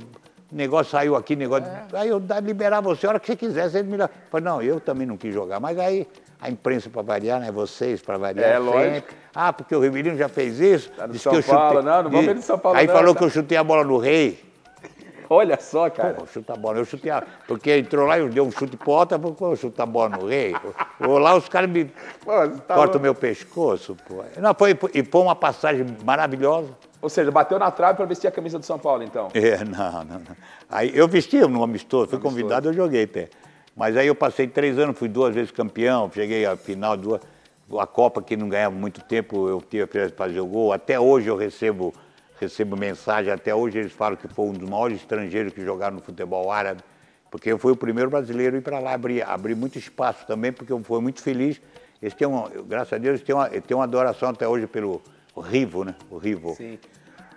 negócio saiu aqui, negócio... É. Aí eu liberava você a hora que você quisesse, ele me... Eu falei, não, eu também não quis jogar, mas aí... A imprensa para variar, né? Vocês para variar. É, lógico. Ah, porque o Rivelino já fez isso. Tá no São que eu Paulo, chutei... não, não vamos ver no São Paulo. Aí não, falou tá. que eu chutei a bola no rei. Olha só, cara. Pô, chuta a bola, eu chutei a... Porque entrou lá e deu um chute pro alto, pô, eu chuto a bola no rei. Ou lá os caras me tá cortam o meu pescoço, pô. Não, foi, e foi uma passagem maravilhosa. Ou seja, bateu na trave para vestir a camisa do São Paulo, então. É, não, não, não. Aí eu vesti no amistoso, fui amistoso. Convidado, eu joguei, pé. Mas aí eu passei três anos, fui duas vezes campeão, cheguei à final duas, a Copa que não ganhava muito tempo, eu tive a oportunidade de fazer o gol. Até hoje eu recebo, recebo mensagem, até hoje eles falam que foi um dos maiores estrangeiros que jogaram no futebol árabe, porque eu fui o primeiro brasileiro a ir para lá, abrir, abrir muito espaço também, porque eu fui muito feliz. Eles têm uma, graças a Deus, eles têm uma, eles têm uma adoração até hoje pelo Rivo, né? O Rivo. Sim.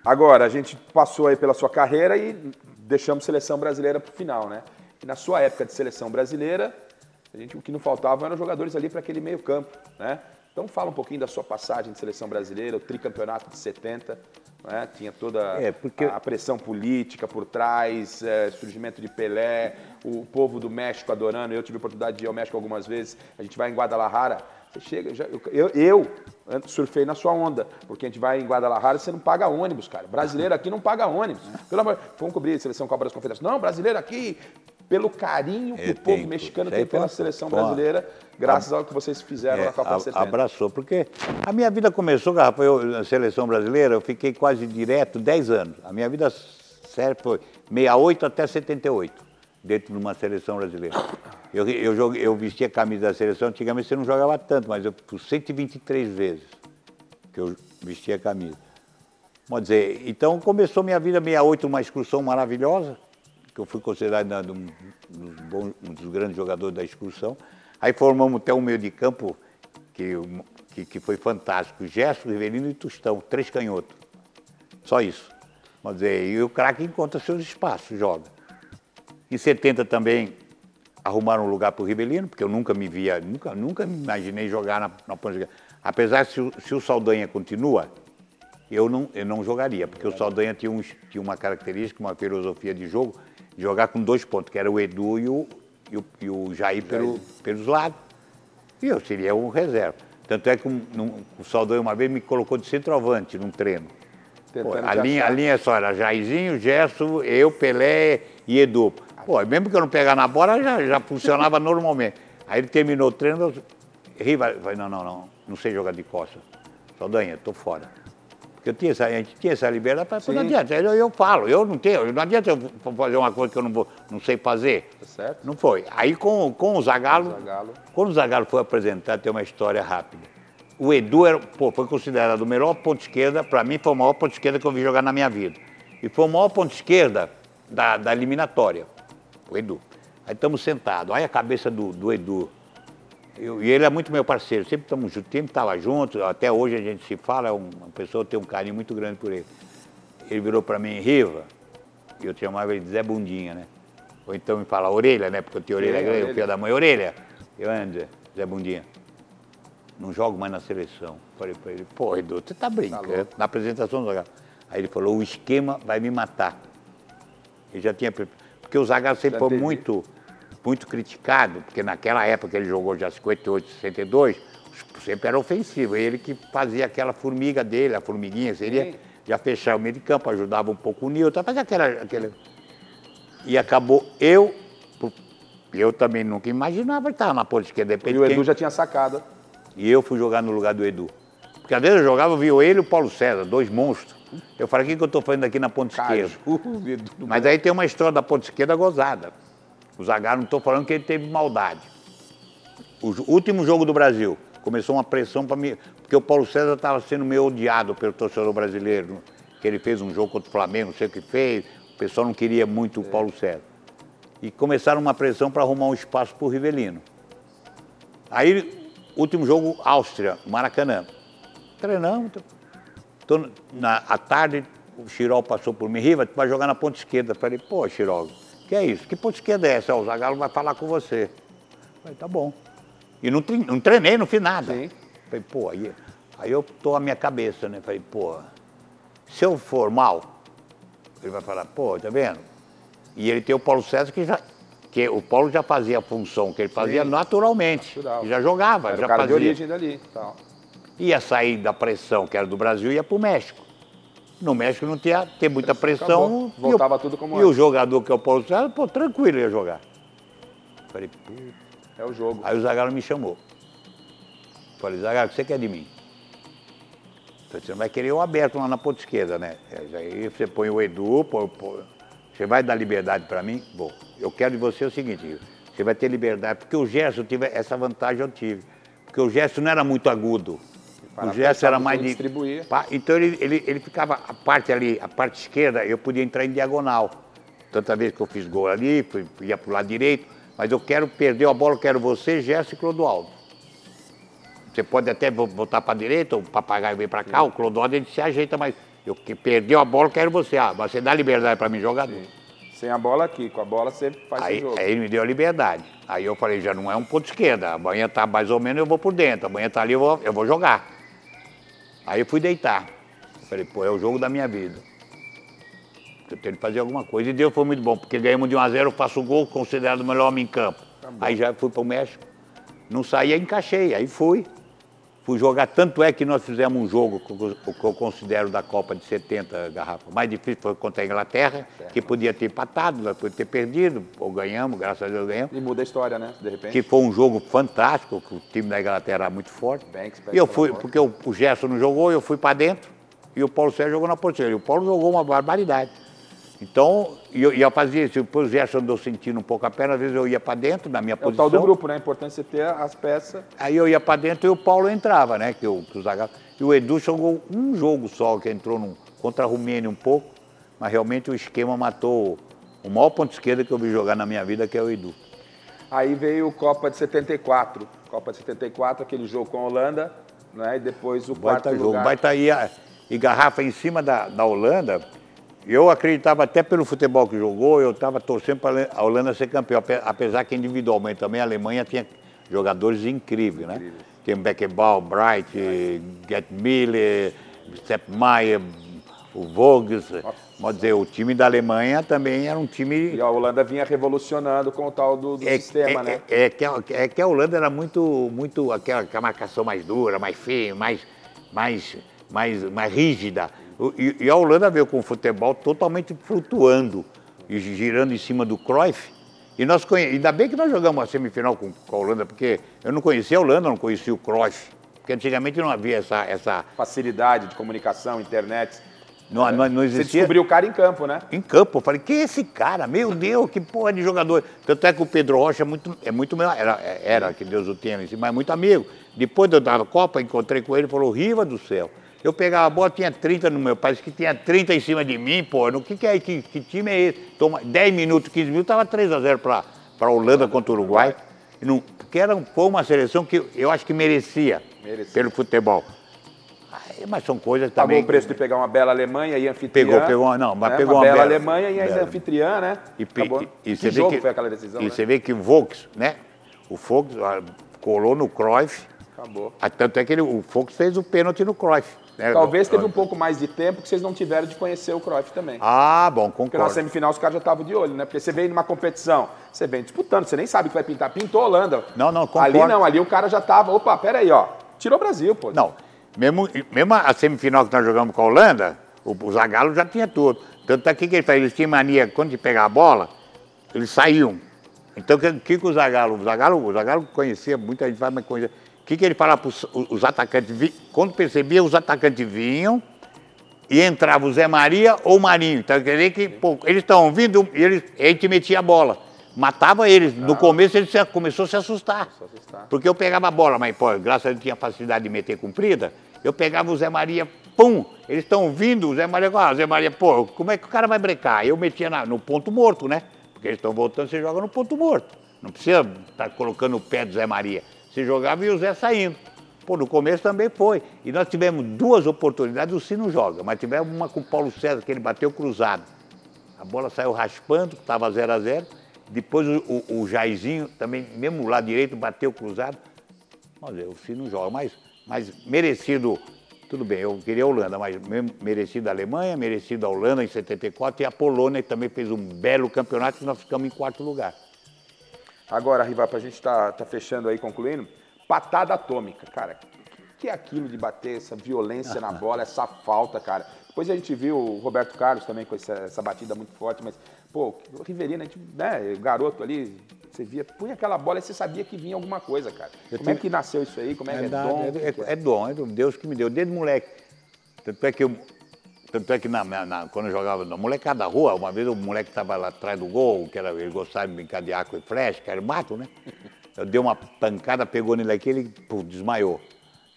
Agora, a gente passou aí pela sua carreira e deixamos a seleção brasileira para o final, né? Na sua época de seleção brasileira, a gente, o que não faltava eram jogadores ali para aquele meio campo, né? Então fala um pouquinho da sua passagem de seleção brasileira, o tricampeonato de setenta, né? Tinha toda é, porque... a pressão política por trás, é, surgimento de Pelé, o povo do México adorando. Eu tive a oportunidade de ir ao México algumas vezes, a gente vai em Guadalajara, você chega, já, eu, eu surfei na sua onda, porque a gente vai em Guadalajara, você não paga ônibus, cara. Brasileiro aqui não paga ônibus. Pelo amor, vamos cobrir a seleção Copa das Confederações. Não, brasileiro aqui... Pelo carinho que eu o povo tenho, mexicano tem pela seleção bom, brasileira, graças ab... ao que vocês fizeram é, na Copa de setenta. Abraçou, porque a minha vida começou, Garrafa, eu, na seleção brasileira, eu fiquei quase direto dez anos. A minha vida séria foi sessenta e oito até setenta e oito, dentro de uma seleção brasileira. Eu, eu, joguei, eu vesti a camisa da seleção, antigamente você não jogava tanto, mas eu por cento e vinte e três vezes que eu vesti a camisa. Vamos dizer, então começou minha vida sessenta e oito, uma excursão maravilhosa, que eu fui considerado um dos, bons, um dos grandes jogadores da excursão. Aí formamos até um meio de campo que, que, que foi fantástico. Gerson, Rivelino e Tostão, três canhotos. Só isso. Vamos dizer, e o craque encontra seus espaços, joga. Em setenta também arrumaram um lugar para o Rivelino, porque eu nunca me via, nunca, nunca me imaginei jogar na, na ponta de jogar. Apesar de se o, se o Saldanha continua, eu não, eu não jogaria, porque o Saldanha tinha, um, tinha uma característica, uma filosofia de jogo, jogar com dois pontos, que era o Edu e o, e o, e o Jair, Jair. Pelo, pelos lados. E eu seria um reserva. Tanto é que um, um, o Saldanha uma vez me colocou de centroavante num treino. Pô, a, linha, a linha só era Jairzinho, Gerson, eu, Pelé e Edu. Pô, mesmo que eu não pegar na bola, já, já funcionava normalmente. Aí ele terminou o treino, eu riva, falei, não, não, não, não sei jogar de costas. Saldanha, estou fora. Eu tinha essa, a gente tinha essa liberdade, mas não adianta, eu, eu falo, eu não tenho, não adianta eu fazer uma coisa que eu não, vou, não sei fazer. Tá certo. Não foi. Aí com, com o Zagallo, o Zagallo, quando o Zagallo foi apresentado, tem uma história rápida. O Edu era, pô, foi considerado o melhor ponto esquerda, para mim foi o maior ponto esquerda que eu vi jogar na minha vida. E foi o maior ponto esquerda da, da eliminatória, o Edu. Aí estamos sentados, olha a cabeça do, do Edu. Eu, e ele é muito meu parceiro, sempre estamos juntos, sempre estava junto, até hoje a gente se fala, é um, uma pessoa tem um carinho muito grande por ele. ele virou para mim, Riva, eu te chamava ele de Zé Bundinha, né? Ou então me fala orelha, né? Porque eu tenho orelha grande, o filho da mãe, orelha. Eu, André, Zé Bundinha, não jogo mais na seleção. Falei para ele, pô, Edu, você tá brincando, tá na apresentação do Zagallo. Aí ele falou, o esquema vai me matar. Ele já tinha... Porque o Zagallo sempre foi muito, muito criticado, porque naquela época que ele jogou já cinquenta e oito, sessenta e dois, sempre era ofensivo. Ele que fazia aquela formiga dele, a formiguinha, seria... Sim. Já fechava o meio de campo, ajudava um pouco o Nilton, fazia aquela, aquela... E acabou eu... Eu também nunca imaginava que estava na ponta esquerda. E o Edu quem... já tinha sacada. E eu fui jogar no lugar do Edu. Porque às vezes eu jogava, eu via ele e o Paulo César, dois monstros. Eu falei, o que, que eu estou fazendo aqui na ponta esquerda? Mas aí tem uma história da ponta esquerda gozada. O Zagallo, não estou falando que ele teve maldade. O último jogo do Brasil, começou uma pressão para mim... Porque o Paulo César estava sendo meio odiado pelo torcedor brasileiro. Que ele fez um jogo contra o Flamengo, não sei o que fez. O pessoal não queria muito o Paulo César. E começaram uma pressão para arrumar um espaço para o Rivelino. Aí, último jogo, Áustria, Maracanã. Treinamos. Tô na, à tarde, o Chirol passou por mim. Riva, tu vai jogar na ponta esquerda. Falei, pô, Chirol, que é isso? Que ponta esquerda é essa? O Zagallo vai falar com você. Falei, tá bom. E não, não treinei, não fiz nada. Sim. Falei, pô, aí, aí eu tô a minha cabeça, né? Falei, pô, se eu for mal, ele vai falar, pô, tá vendo? E ele tem o Paulo César que já... Que o Paulo já fazia a função que ele fazia. Sim, naturalmente. Natural. Já jogava, era já o cara fazia. De origem dali. Tal. Ia sair da pressão que era do Brasil e ia pro México. No México não tinha ter muita pressão. E voltava o, tudo como E antes. O jogador que é o Paulo César, pô, tranquilo ia jogar. Falei, pô. É o jogo. Aí o Zagallo me chamou. Falei, Zagallo, o que você quer de mim? Falei, você não vai querer eu aberto lá na ponta esquerda, né? Aí você põe o Edu, põe, põe. Você vai dar liberdade para mim? Bom, eu quero de você o seguinte, você vai ter liberdade, porque o Gerson tive essa vantagem, eu tive. Porque o Gerson não era muito agudo. O Gerson era mais de... Distribuir. Então ele, ele, ele ficava, a parte ali, a parte esquerda, eu podia entrar em diagonal. Tanta vez que eu fiz gol ali, fui, ia pro lado direito, mas eu quero perder a bola, eu quero você, Gerson e Clodoaldo. Você pode até voltar para a direita, o papagaio vem para cá, sim, o Clodoaldo ele se ajeita, mas eu que perdeu a bola, quero você. Ah, você dá liberdade para mim jogar? Sim. Sem a bola aqui, com a bola você faz aí, o jogo. Aí ele me deu a liberdade. Aí eu falei, já não é um ponto esquerda, a manhã tá mais ou menos, eu vou por dentro, a manhã tá ali, eu vou, eu vou jogar. Aí eu fui deitar. Eu falei, pô, é o jogo da minha vida. Eu tenho que fazer alguma coisa. E Deus foi muito bom, porque ganhamos de um a zero, eu faço o gol, considerado o melhor homem em campo. Tá, aí já fui para o México, não saí, aí encaixei, aí fui. Fui jogar, tanto é que nós fizemos um jogo, o que eu considero da Copa de setenta, Garrafa. O mais difícil foi contra a Inglaterra, é, que podia ter empatado, podia ter perdido, ou ganhamos, graças a Deus ganhamos. E muda a história, né, de repente. Que foi um jogo fantástico, que o time da Inglaterra era muito forte. Banks, e eu fui, porque o, o Gerson não jogou, eu fui para dentro, e o Paulo Sérgio jogou na ponteira. E o Paulo jogou uma barbaridade. Então, e eu, eu fazia isso, depois o Gerson andou sentindo um pouco a perna, às vezes eu ia para dentro, na minha é posição. O tal do grupo, né? É importante você ter as peças. Aí eu ia para dentro e o Paulo entrava, né? Que o, que o Zagallo. E o Edu jogou um jogo só, que entrou num, contra a Romênia um pouco, mas realmente o esquema matou o maior ponto esquerda que eu vi jogar na minha vida, que é o Edu. Aí veio o Copa de setenta e quatro. Copa de setenta e quatro, aquele jogo com a Holanda, né? E depois o quarto baita lugar. Jogo, baita aí, e Garrafa em cima da, da Holanda. Eu acreditava até pelo futebol que jogou, eu estava torcendo para a Holanda ser campeão, apesar que individualmente também a Alemanha tinha jogadores incríveis, né? Tem Beckenbauer, Bright, Getmüller, Seppmaier, o Voges. Pode dizer, o time da Alemanha também era um time... E a Holanda vinha revolucionando com o tal do, do é, sistema, é, né? É, é, que a, é que a Holanda era muito, muito aquela, aquela marcação mais dura, mais feia, mais, mais, mais, mais rígida. E, e a Holanda veio com o futebol totalmente flutuando e girando em cima do Cruyff. E nós conhe... ainda bem que nós jogamos a semifinal com, com a Holanda, porque eu não conhecia a Holanda, não conhecia o Cruyff. Porque antigamente não havia essa... essa... facilidade de comunicação, internet. Não, não, não existia. Você descobriu o cara em campo, né? Em campo. Eu falei, quem é esse cara? Meu Deus, que porra de jogador. Tanto é que o Pedro Rocha é muito... É muito era, era, que Deus o tenha, mas muito amigo. Depois da Copa, encontrei com ele e falou, Riva do céu. Eu pegava a bola, tinha trinta no meu, parece que tinha trinta em cima de mim, pô. O que, que é? Que, que time é esse? Toma dez minutos, quinze minutos, estava três a zero para a Holanda contra o Uruguai. Não, porque era, foi uma seleção que eu acho que merecia, merecia. Pelo futebol. Mas são coisas também... Pagou o preço de pegar uma bela Alemanha e anfitriã. Pegou, pegou uma, não, mas né? pegou uma, uma bela... bela Alemanha e ainda anfitriã, né? E, e, e que jogo vê que, foi aquela decisão, E né? você vê que o Volks, né? O Volks colou no Cruyff. Acabou. Tanto é que ele, o Volks fez o pênalti no Cruyff. Né? Talvez teve um pouco mais de tempo que vocês não tiveram de conhecer o Cruyff também. Ah, bom, concordo. Porque na semifinal os caras já estavam de olho, né? Porque você vem numa competição, você vem disputando, você nem sabe o que vai pintar. Pintou a Holanda. Não, não, concordo. Ali não, ali o cara já tava, opa, peraí, ó. Tirou o Brasil, pô. Não. Mesmo, mesmo a semifinal que nós jogamos com a Holanda, o, o Zagallo já tinha tudo. Tanto aqui que ele faz, eles tinham mania, quando de pegar a bola, eles saíam. Então o que, que, que o Zagallo, o Zagallo, o Zagallo conhecia, muita gente vai, mas conhecia. O que, que ele falava para os, os atacantes? Quando percebia, os atacantes vinham e entrava o Zé Maria ou o Marinho. Então quer dizer que pô, eles estão vindo e eles, a gente metia a bola. Matava eles. Não. No começo ele se, começou a se assustar, a assustar. Porque eu pegava a bola, mas pô, graças a Deus tinha facilidade de meter comprida. Eu pegava o Zé Maria, pum, eles estão vindo, o Zé Maria, ah, Zé Maria, pô, como é que o cara vai brecar? Eu metia na, no ponto morto, né? Porque eles estão voltando, você joga no ponto morto. Não precisa estar colocando o pé do Zé Maria. Você jogava e o Zé saindo. Pô, no começo também foi. E nós tivemos duas oportunidades, o Sino joga, mas tivemos uma com o Paulo César, que ele bateu cruzado. A bola saiu raspando, estava zero a zero. Depois o, o, o Jairzinho, também, mesmo lá direito, bateu cruzado. Mas o Sino joga, mas... Mas merecido, tudo bem, eu queria a Holanda, mas merecido a Alemanha, merecido a Holanda em setenta e quatro e a Polônia que também fez um belo campeonato e nós ficamos em quarto lugar. Agora, Riva, para a gente tá, tá fechando aí, concluindo, patada atômica, cara, o que é aquilo de bater essa violência na bola, essa falta, cara? Depois a gente viu o Roberto Carlos também com essa, essa batida muito forte, mas, pô, o Rivelino, a gente, né, o garoto ali... Você via, punha aquela bola e você sabia que vinha alguma coisa, cara. Eu Como tive... é que nasceu isso aí? Como é, é, é dom? É, é, é dom, é Deus que me deu, desde moleque. Tanto é que, eu, tanto é que na, na, quando eu jogava na molecada da rua, uma vez o moleque estava lá atrás do gol, que era, ele gostava de brincar de arco e flecha, que era mato, né? Eu dei uma pancada, pegou nele aqui, ele pô, desmaiou.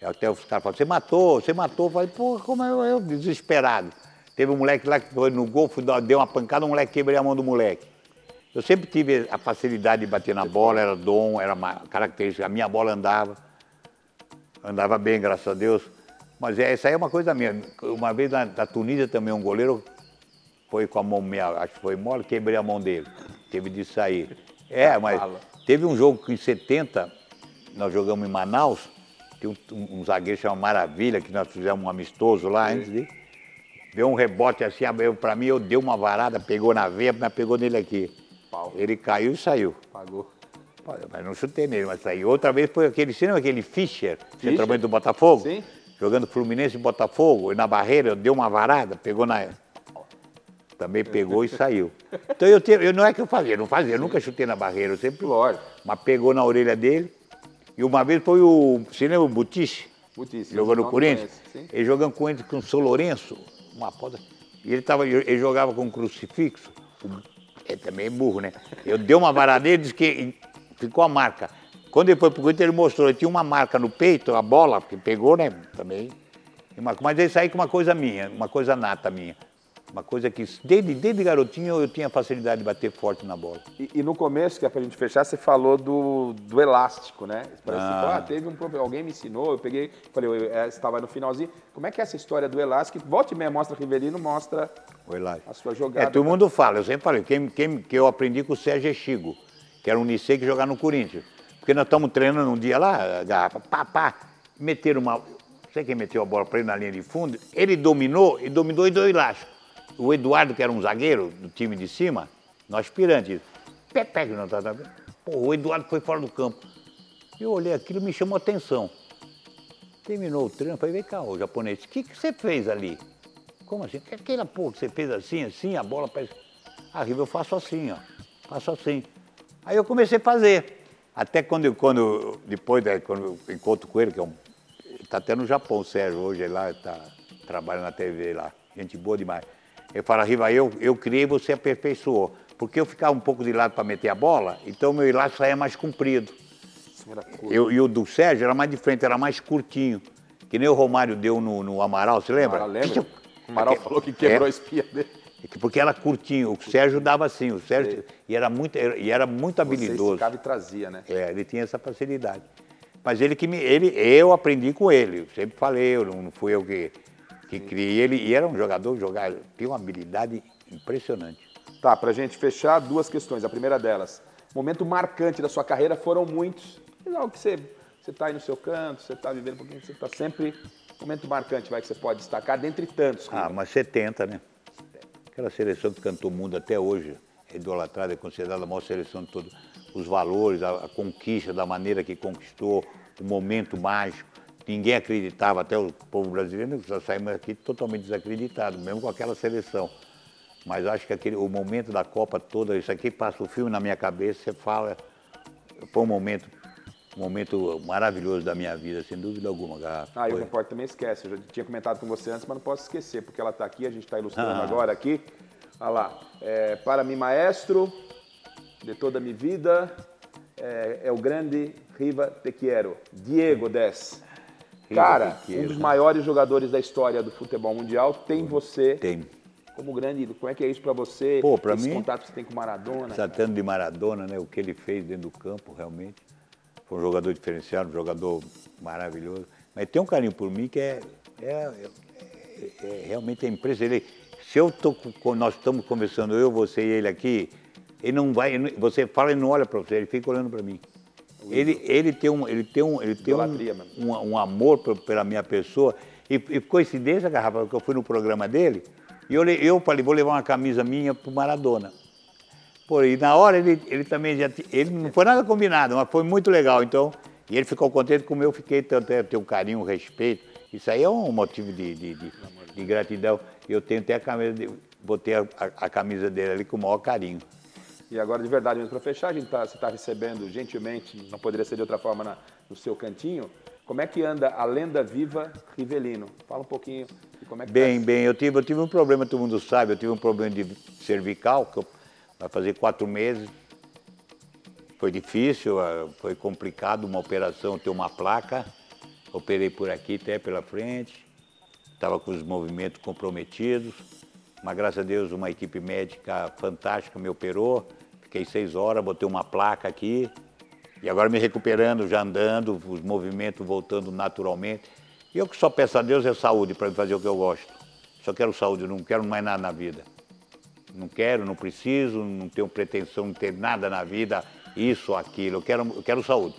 Até os caras falaram, você matou, você matou. Eu falei, pô, como eu, eu desesperado. Teve um moleque lá que foi no gol, fui, deu uma pancada, o moleque quebrou a mão do moleque. Eu sempre tive a facilidade de bater na bola, era dom, era uma característica. A minha bola andava, andava bem, graças a Deus. Mas essa aí é uma coisa minha. Uma vez na, na Tunísia também, um goleiro foi com a mão minha, acho que foi mole, quebrei a mão dele. Teve de sair. É, mas teve um jogo que em setenta, nós jogamos em Manaus, tem um, um, um zagueiro chamado Maravilha, que nós fizemos um amistoso lá antes dele. Deu um rebote assim, pra mim, eu dei uma varada, pegou na veia, mas pegou nele aqui. Ele caiu e saiu. Pagou. Mas não chutei nele, mas saiu. Outra vez foi aquele, você lembra aquele Fischer, centroavante do Botafogo? Sim. Jogando Fluminense e Botafogo, e na barreira deu uma varada, pegou na... Também pegou e saiu. Então eu, te... eu não é que eu fazia, não fazia, eu nunca chutei na barreira, eu sempre... Lógico. Mas pegou na orelha dele. E uma vez foi o, você lembra o Butiche? Butiche. Jogou no Corinthians. Ele jogando com ele com o São Lourenço, uma foda. E ele, tava... ele jogava com um crucifixo. É, também é burro, né? Eu dei uma varada e disse que ficou a marca. Quando ele foi pro Corinthians, ele mostrou, ele tinha uma marca no peito, a bola, que pegou, né? Também. Mas ele saiu com uma coisa minha, uma coisa nata minha. Uma coisa que, desde, desde garotinho, eu tinha facilidade de bater forte na bola. E, e no começo, que é pra gente fechar, você falou do, do elástico, né? Parece ah. que, ah, teve um problema, alguém me ensinou, eu peguei, falei, eu, eu estava no finalzinho. Como é que é essa história do elástico? Volte e meia, mostra Rivelino, mostra o elástico. A sua jogada. É, todo mundo fala, eu sempre falei, quem, quem, que eu aprendi com o Sérgio Echigo, que era um Nicei que jogava no Corinthians. Porque nós estamos treinando um dia lá, a garrafa, pá, pá, meteram uma... Não sei quem meteu a bola pra ele na linha de fundo, ele dominou, e dominou e deu elástico. O Eduardo, que era um zagueiro do time de cima, no aspirante, pé, pé, não tá, tá. Pô, o Eduardo foi fora do campo. Eu olhei aquilo, me chamou a atenção. Terminou o treino, falei, vem cá, o japonês, o que, que você fez ali? Como assim? Aquela porra que você fez assim, assim, a bola parece... Ah, Riva, eu faço assim, ó, faço assim. Aí eu comecei a fazer. Até quando, quando depois, né, quando eu encontro com ele, que é um... Ele tá até no Japão, o Sérgio, hoje ele lá, tá, trabalha na T V lá, gente boa demais. Ele fala, Riva, eu, eu criei, você aperfeiçoou. Porque eu ficava um pouco de lado para meter a bola, então meu elástico saía mais comprido. Eu, e o do Sérgio era mais de frente, era mais curtinho. Que nem o Romário deu no, no Amaral, você lembra? Amaral, lembra? O Amaral falou que quebrou é, a espinha dele. Porque era curtinho, o Sérgio dava assim, o Sérgio... E era muito, e era muito habilidoso. Você esticava e trazia, né? É, ele tinha essa facilidade. Mas ele que me, ele, eu aprendi com ele, eu sempre falei, eu não, não fui eu que, que criei ele. E era um jogador, jogar, tinha uma habilidade impressionante. Tá, pra gente fechar, duas questões. A primeira delas, momento marcante da sua carreira, foram muitos. Não, que você, você tá aí no seu canto, você tá vivendo um pouquinho, você tá sempre... Momento marcante, vai, que você pode destacar, dentre tantos. Como... Ah, mas setenta, né? Aquela seleção que cantou o mundo até hoje, é idolatrada, é considerada a maior seleção de todos. Os valores, a, a conquista, da maneira que conquistou, o momento mágico. Ninguém acreditava, até o povo brasileiro, nós saímos aqui totalmente desacreditado, mesmo com aquela seleção. Mas acho que aquele, o momento da Copa toda, isso aqui passa o filme na minha cabeça, você fala, foi um momento... Um momento maravilhoso da minha vida, sem dúvida alguma, Garrafa. Ah, e o repórter também esquece. Eu já tinha comentado com você antes, mas não posso esquecer, porque ela está aqui, a gente está ilustrando ah. agora aqui. Olha lá. É, para mim, maestro, de toda a minha vida, é, é o grande Riva Te Quiero, Diego Dez. Cara, um dos maiores jogadores da história do futebol mundial, tem você. Tem. Como grande ídolo, como é que é isso para você? Pô, para mim... Esse contato que você tem com Maradona. Tratando de Maradona, né? O que ele fez dentro do campo, realmente. Um jogador diferenciado, um jogador maravilhoso. Mas tem um carinho por mim que é, é, é, é realmente é impressionante. Se eu tô, nós estamos conversando, eu, você e ele aqui, ele não vai, você fala e não olha para você, ele fica olhando para mim. Ele, ele tem um, ele tem um, ele tem um, um, um amor pela minha pessoa. E, e coincidência, Garrafa, que eu fui no programa dele e eu, eu falei, vou levar uma camisa minha pro Maradona. Pô, e na hora ele, ele também já... Ele não foi nada combinado, mas foi muito legal, então... E ele ficou contente como eu fiquei, tanto é ter um carinho, um respeito. Isso aí é um motivo de, de, de, de gratidão. Eu tenho até a camisa... De, botei a, a, a camisa dele ali com o maior carinho. E agora, de verdade, mesmo para fechar, a gente tá, você está recebendo gentilmente, não poderia ser de outra forma, na, no seu cantinho. Como é que anda a lenda viva Rivelino? Fala um pouquinho de como é que... Bem, tá... bem, eu tive, eu tive um problema, todo mundo sabe, eu tive um problema de cervical, que eu... Vai fazer quatro meses, foi difícil, foi complicado uma operação, ter uma placa. Operei por aqui até pela frente, estava com os movimentos comprometidos, mas graças a Deus uma equipe médica fantástica me operou. Fiquei seis horas, botei uma placa aqui e agora me recuperando, já andando, os movimentos voltando naturalmente. E eu que só peço a Deus é saúde para fazer o que eu gosto. Só quero saúde, não quero mais nada na vida. Não quero, não preciso, não tenho pretensão de ter nada na vida, isso ou aquilo. Eu quero, eu quero saúde.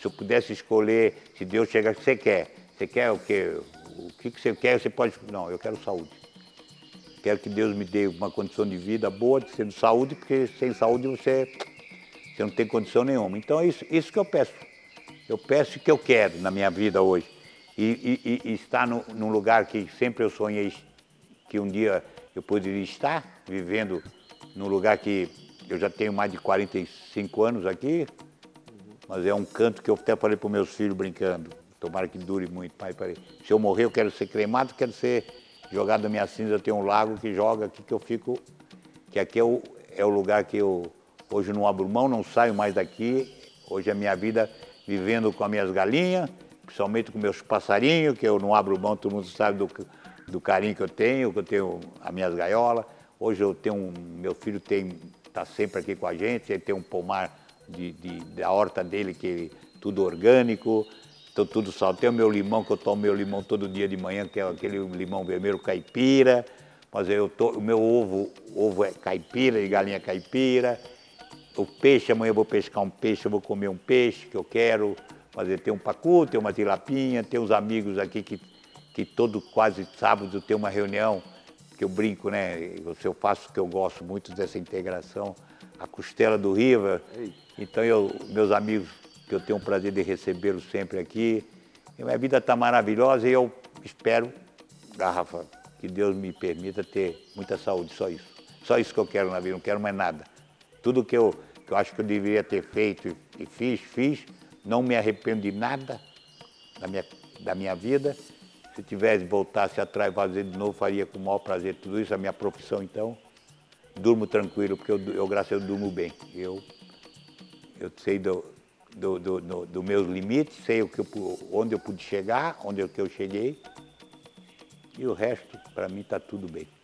Se eu pudesse escolher, se Deus chegar, você quer. Você quer o quê? O que você quer, você pode... Não, eu quero saúde. Quero que Deus me dê uma condição de vida boa, sendo saúde, porque sem saúde você, você não tem condição nenhuma. Então é isso, isso que eu peço. Eu peço o que eu quero na minha vida hoje. E, e, e estar no, num lugar que sempre eu sonhei que um dia... Eu poderia estar vivendo num lugar que eu já tenho mais de quarenta e cinco anos aqui, mas é um canto que eu até falei para os meus filhos brincando, tomara que dure muito, pai, parei. Se eu morrer eu quero ser cremado, quero ser jogado na minha cinza, eu tenho um lago que joga aqui, que eu fico, que aqui é o, é o lugar que eu hoje não abro mão, não saio mais daqui, hoje é a minha vida vivendo com as minhas galinhas, principalmente com meus passarinhos, que eu não abro mão, todo mundo sabe do que... do carinho que eu tenho, que eu tenho as minhas gaiolas. Hoje eu tenho um, meu filho tem, tá sempre aqui com a gente, ele tem um pomar de, de, da horta dele, que ele, tudo orgânico, então tudo sal. Tem o meu limão, que eu tomo meu limão todo dia de manhã, que é aquele limão vermelho caipira, mas eu tô, o meu ovo, ovo é caipira, de galinha caipira. O peixe, amanhã eu vou pescar um peixe, eu vou comer um peixe que eu quero, mas eu tenho um pacu, tenho uma tilapinha, tenho uns amigos aqui que que todo quase sábado eu tenho uma reunião, que eu brinco, né? Eu, eu faço que eu gosto muito dessa integração, a Costela do Riva. Ei. Então, eu, meus amigos, que eu tenho o prazer de recebê-los sempre aqui. E minha vida está maravilhosa e eu espero, Garrafa, que Deus me permita ter muita saúde, só isso. Só isso que eu quero na vida, não quero mais nada. Tudo que eu, que eu acho que eu deveria ter feito e fiz, fiz. Não me arrependo de nada da minha, da minha vida. Se tivesse, voltasse atrás, fazer de novo, faria com o maior prazer tudo isso, a minha profissão, então, durmo tranquilo, porque eu, eu graças a Deus, durmo bem. Eu, eu sei dos do, do, do, do meus limites, sei o que eu, onde eu pude chegar, onde eu, que eu cheguei, e o resto, para mim, está tudo bem.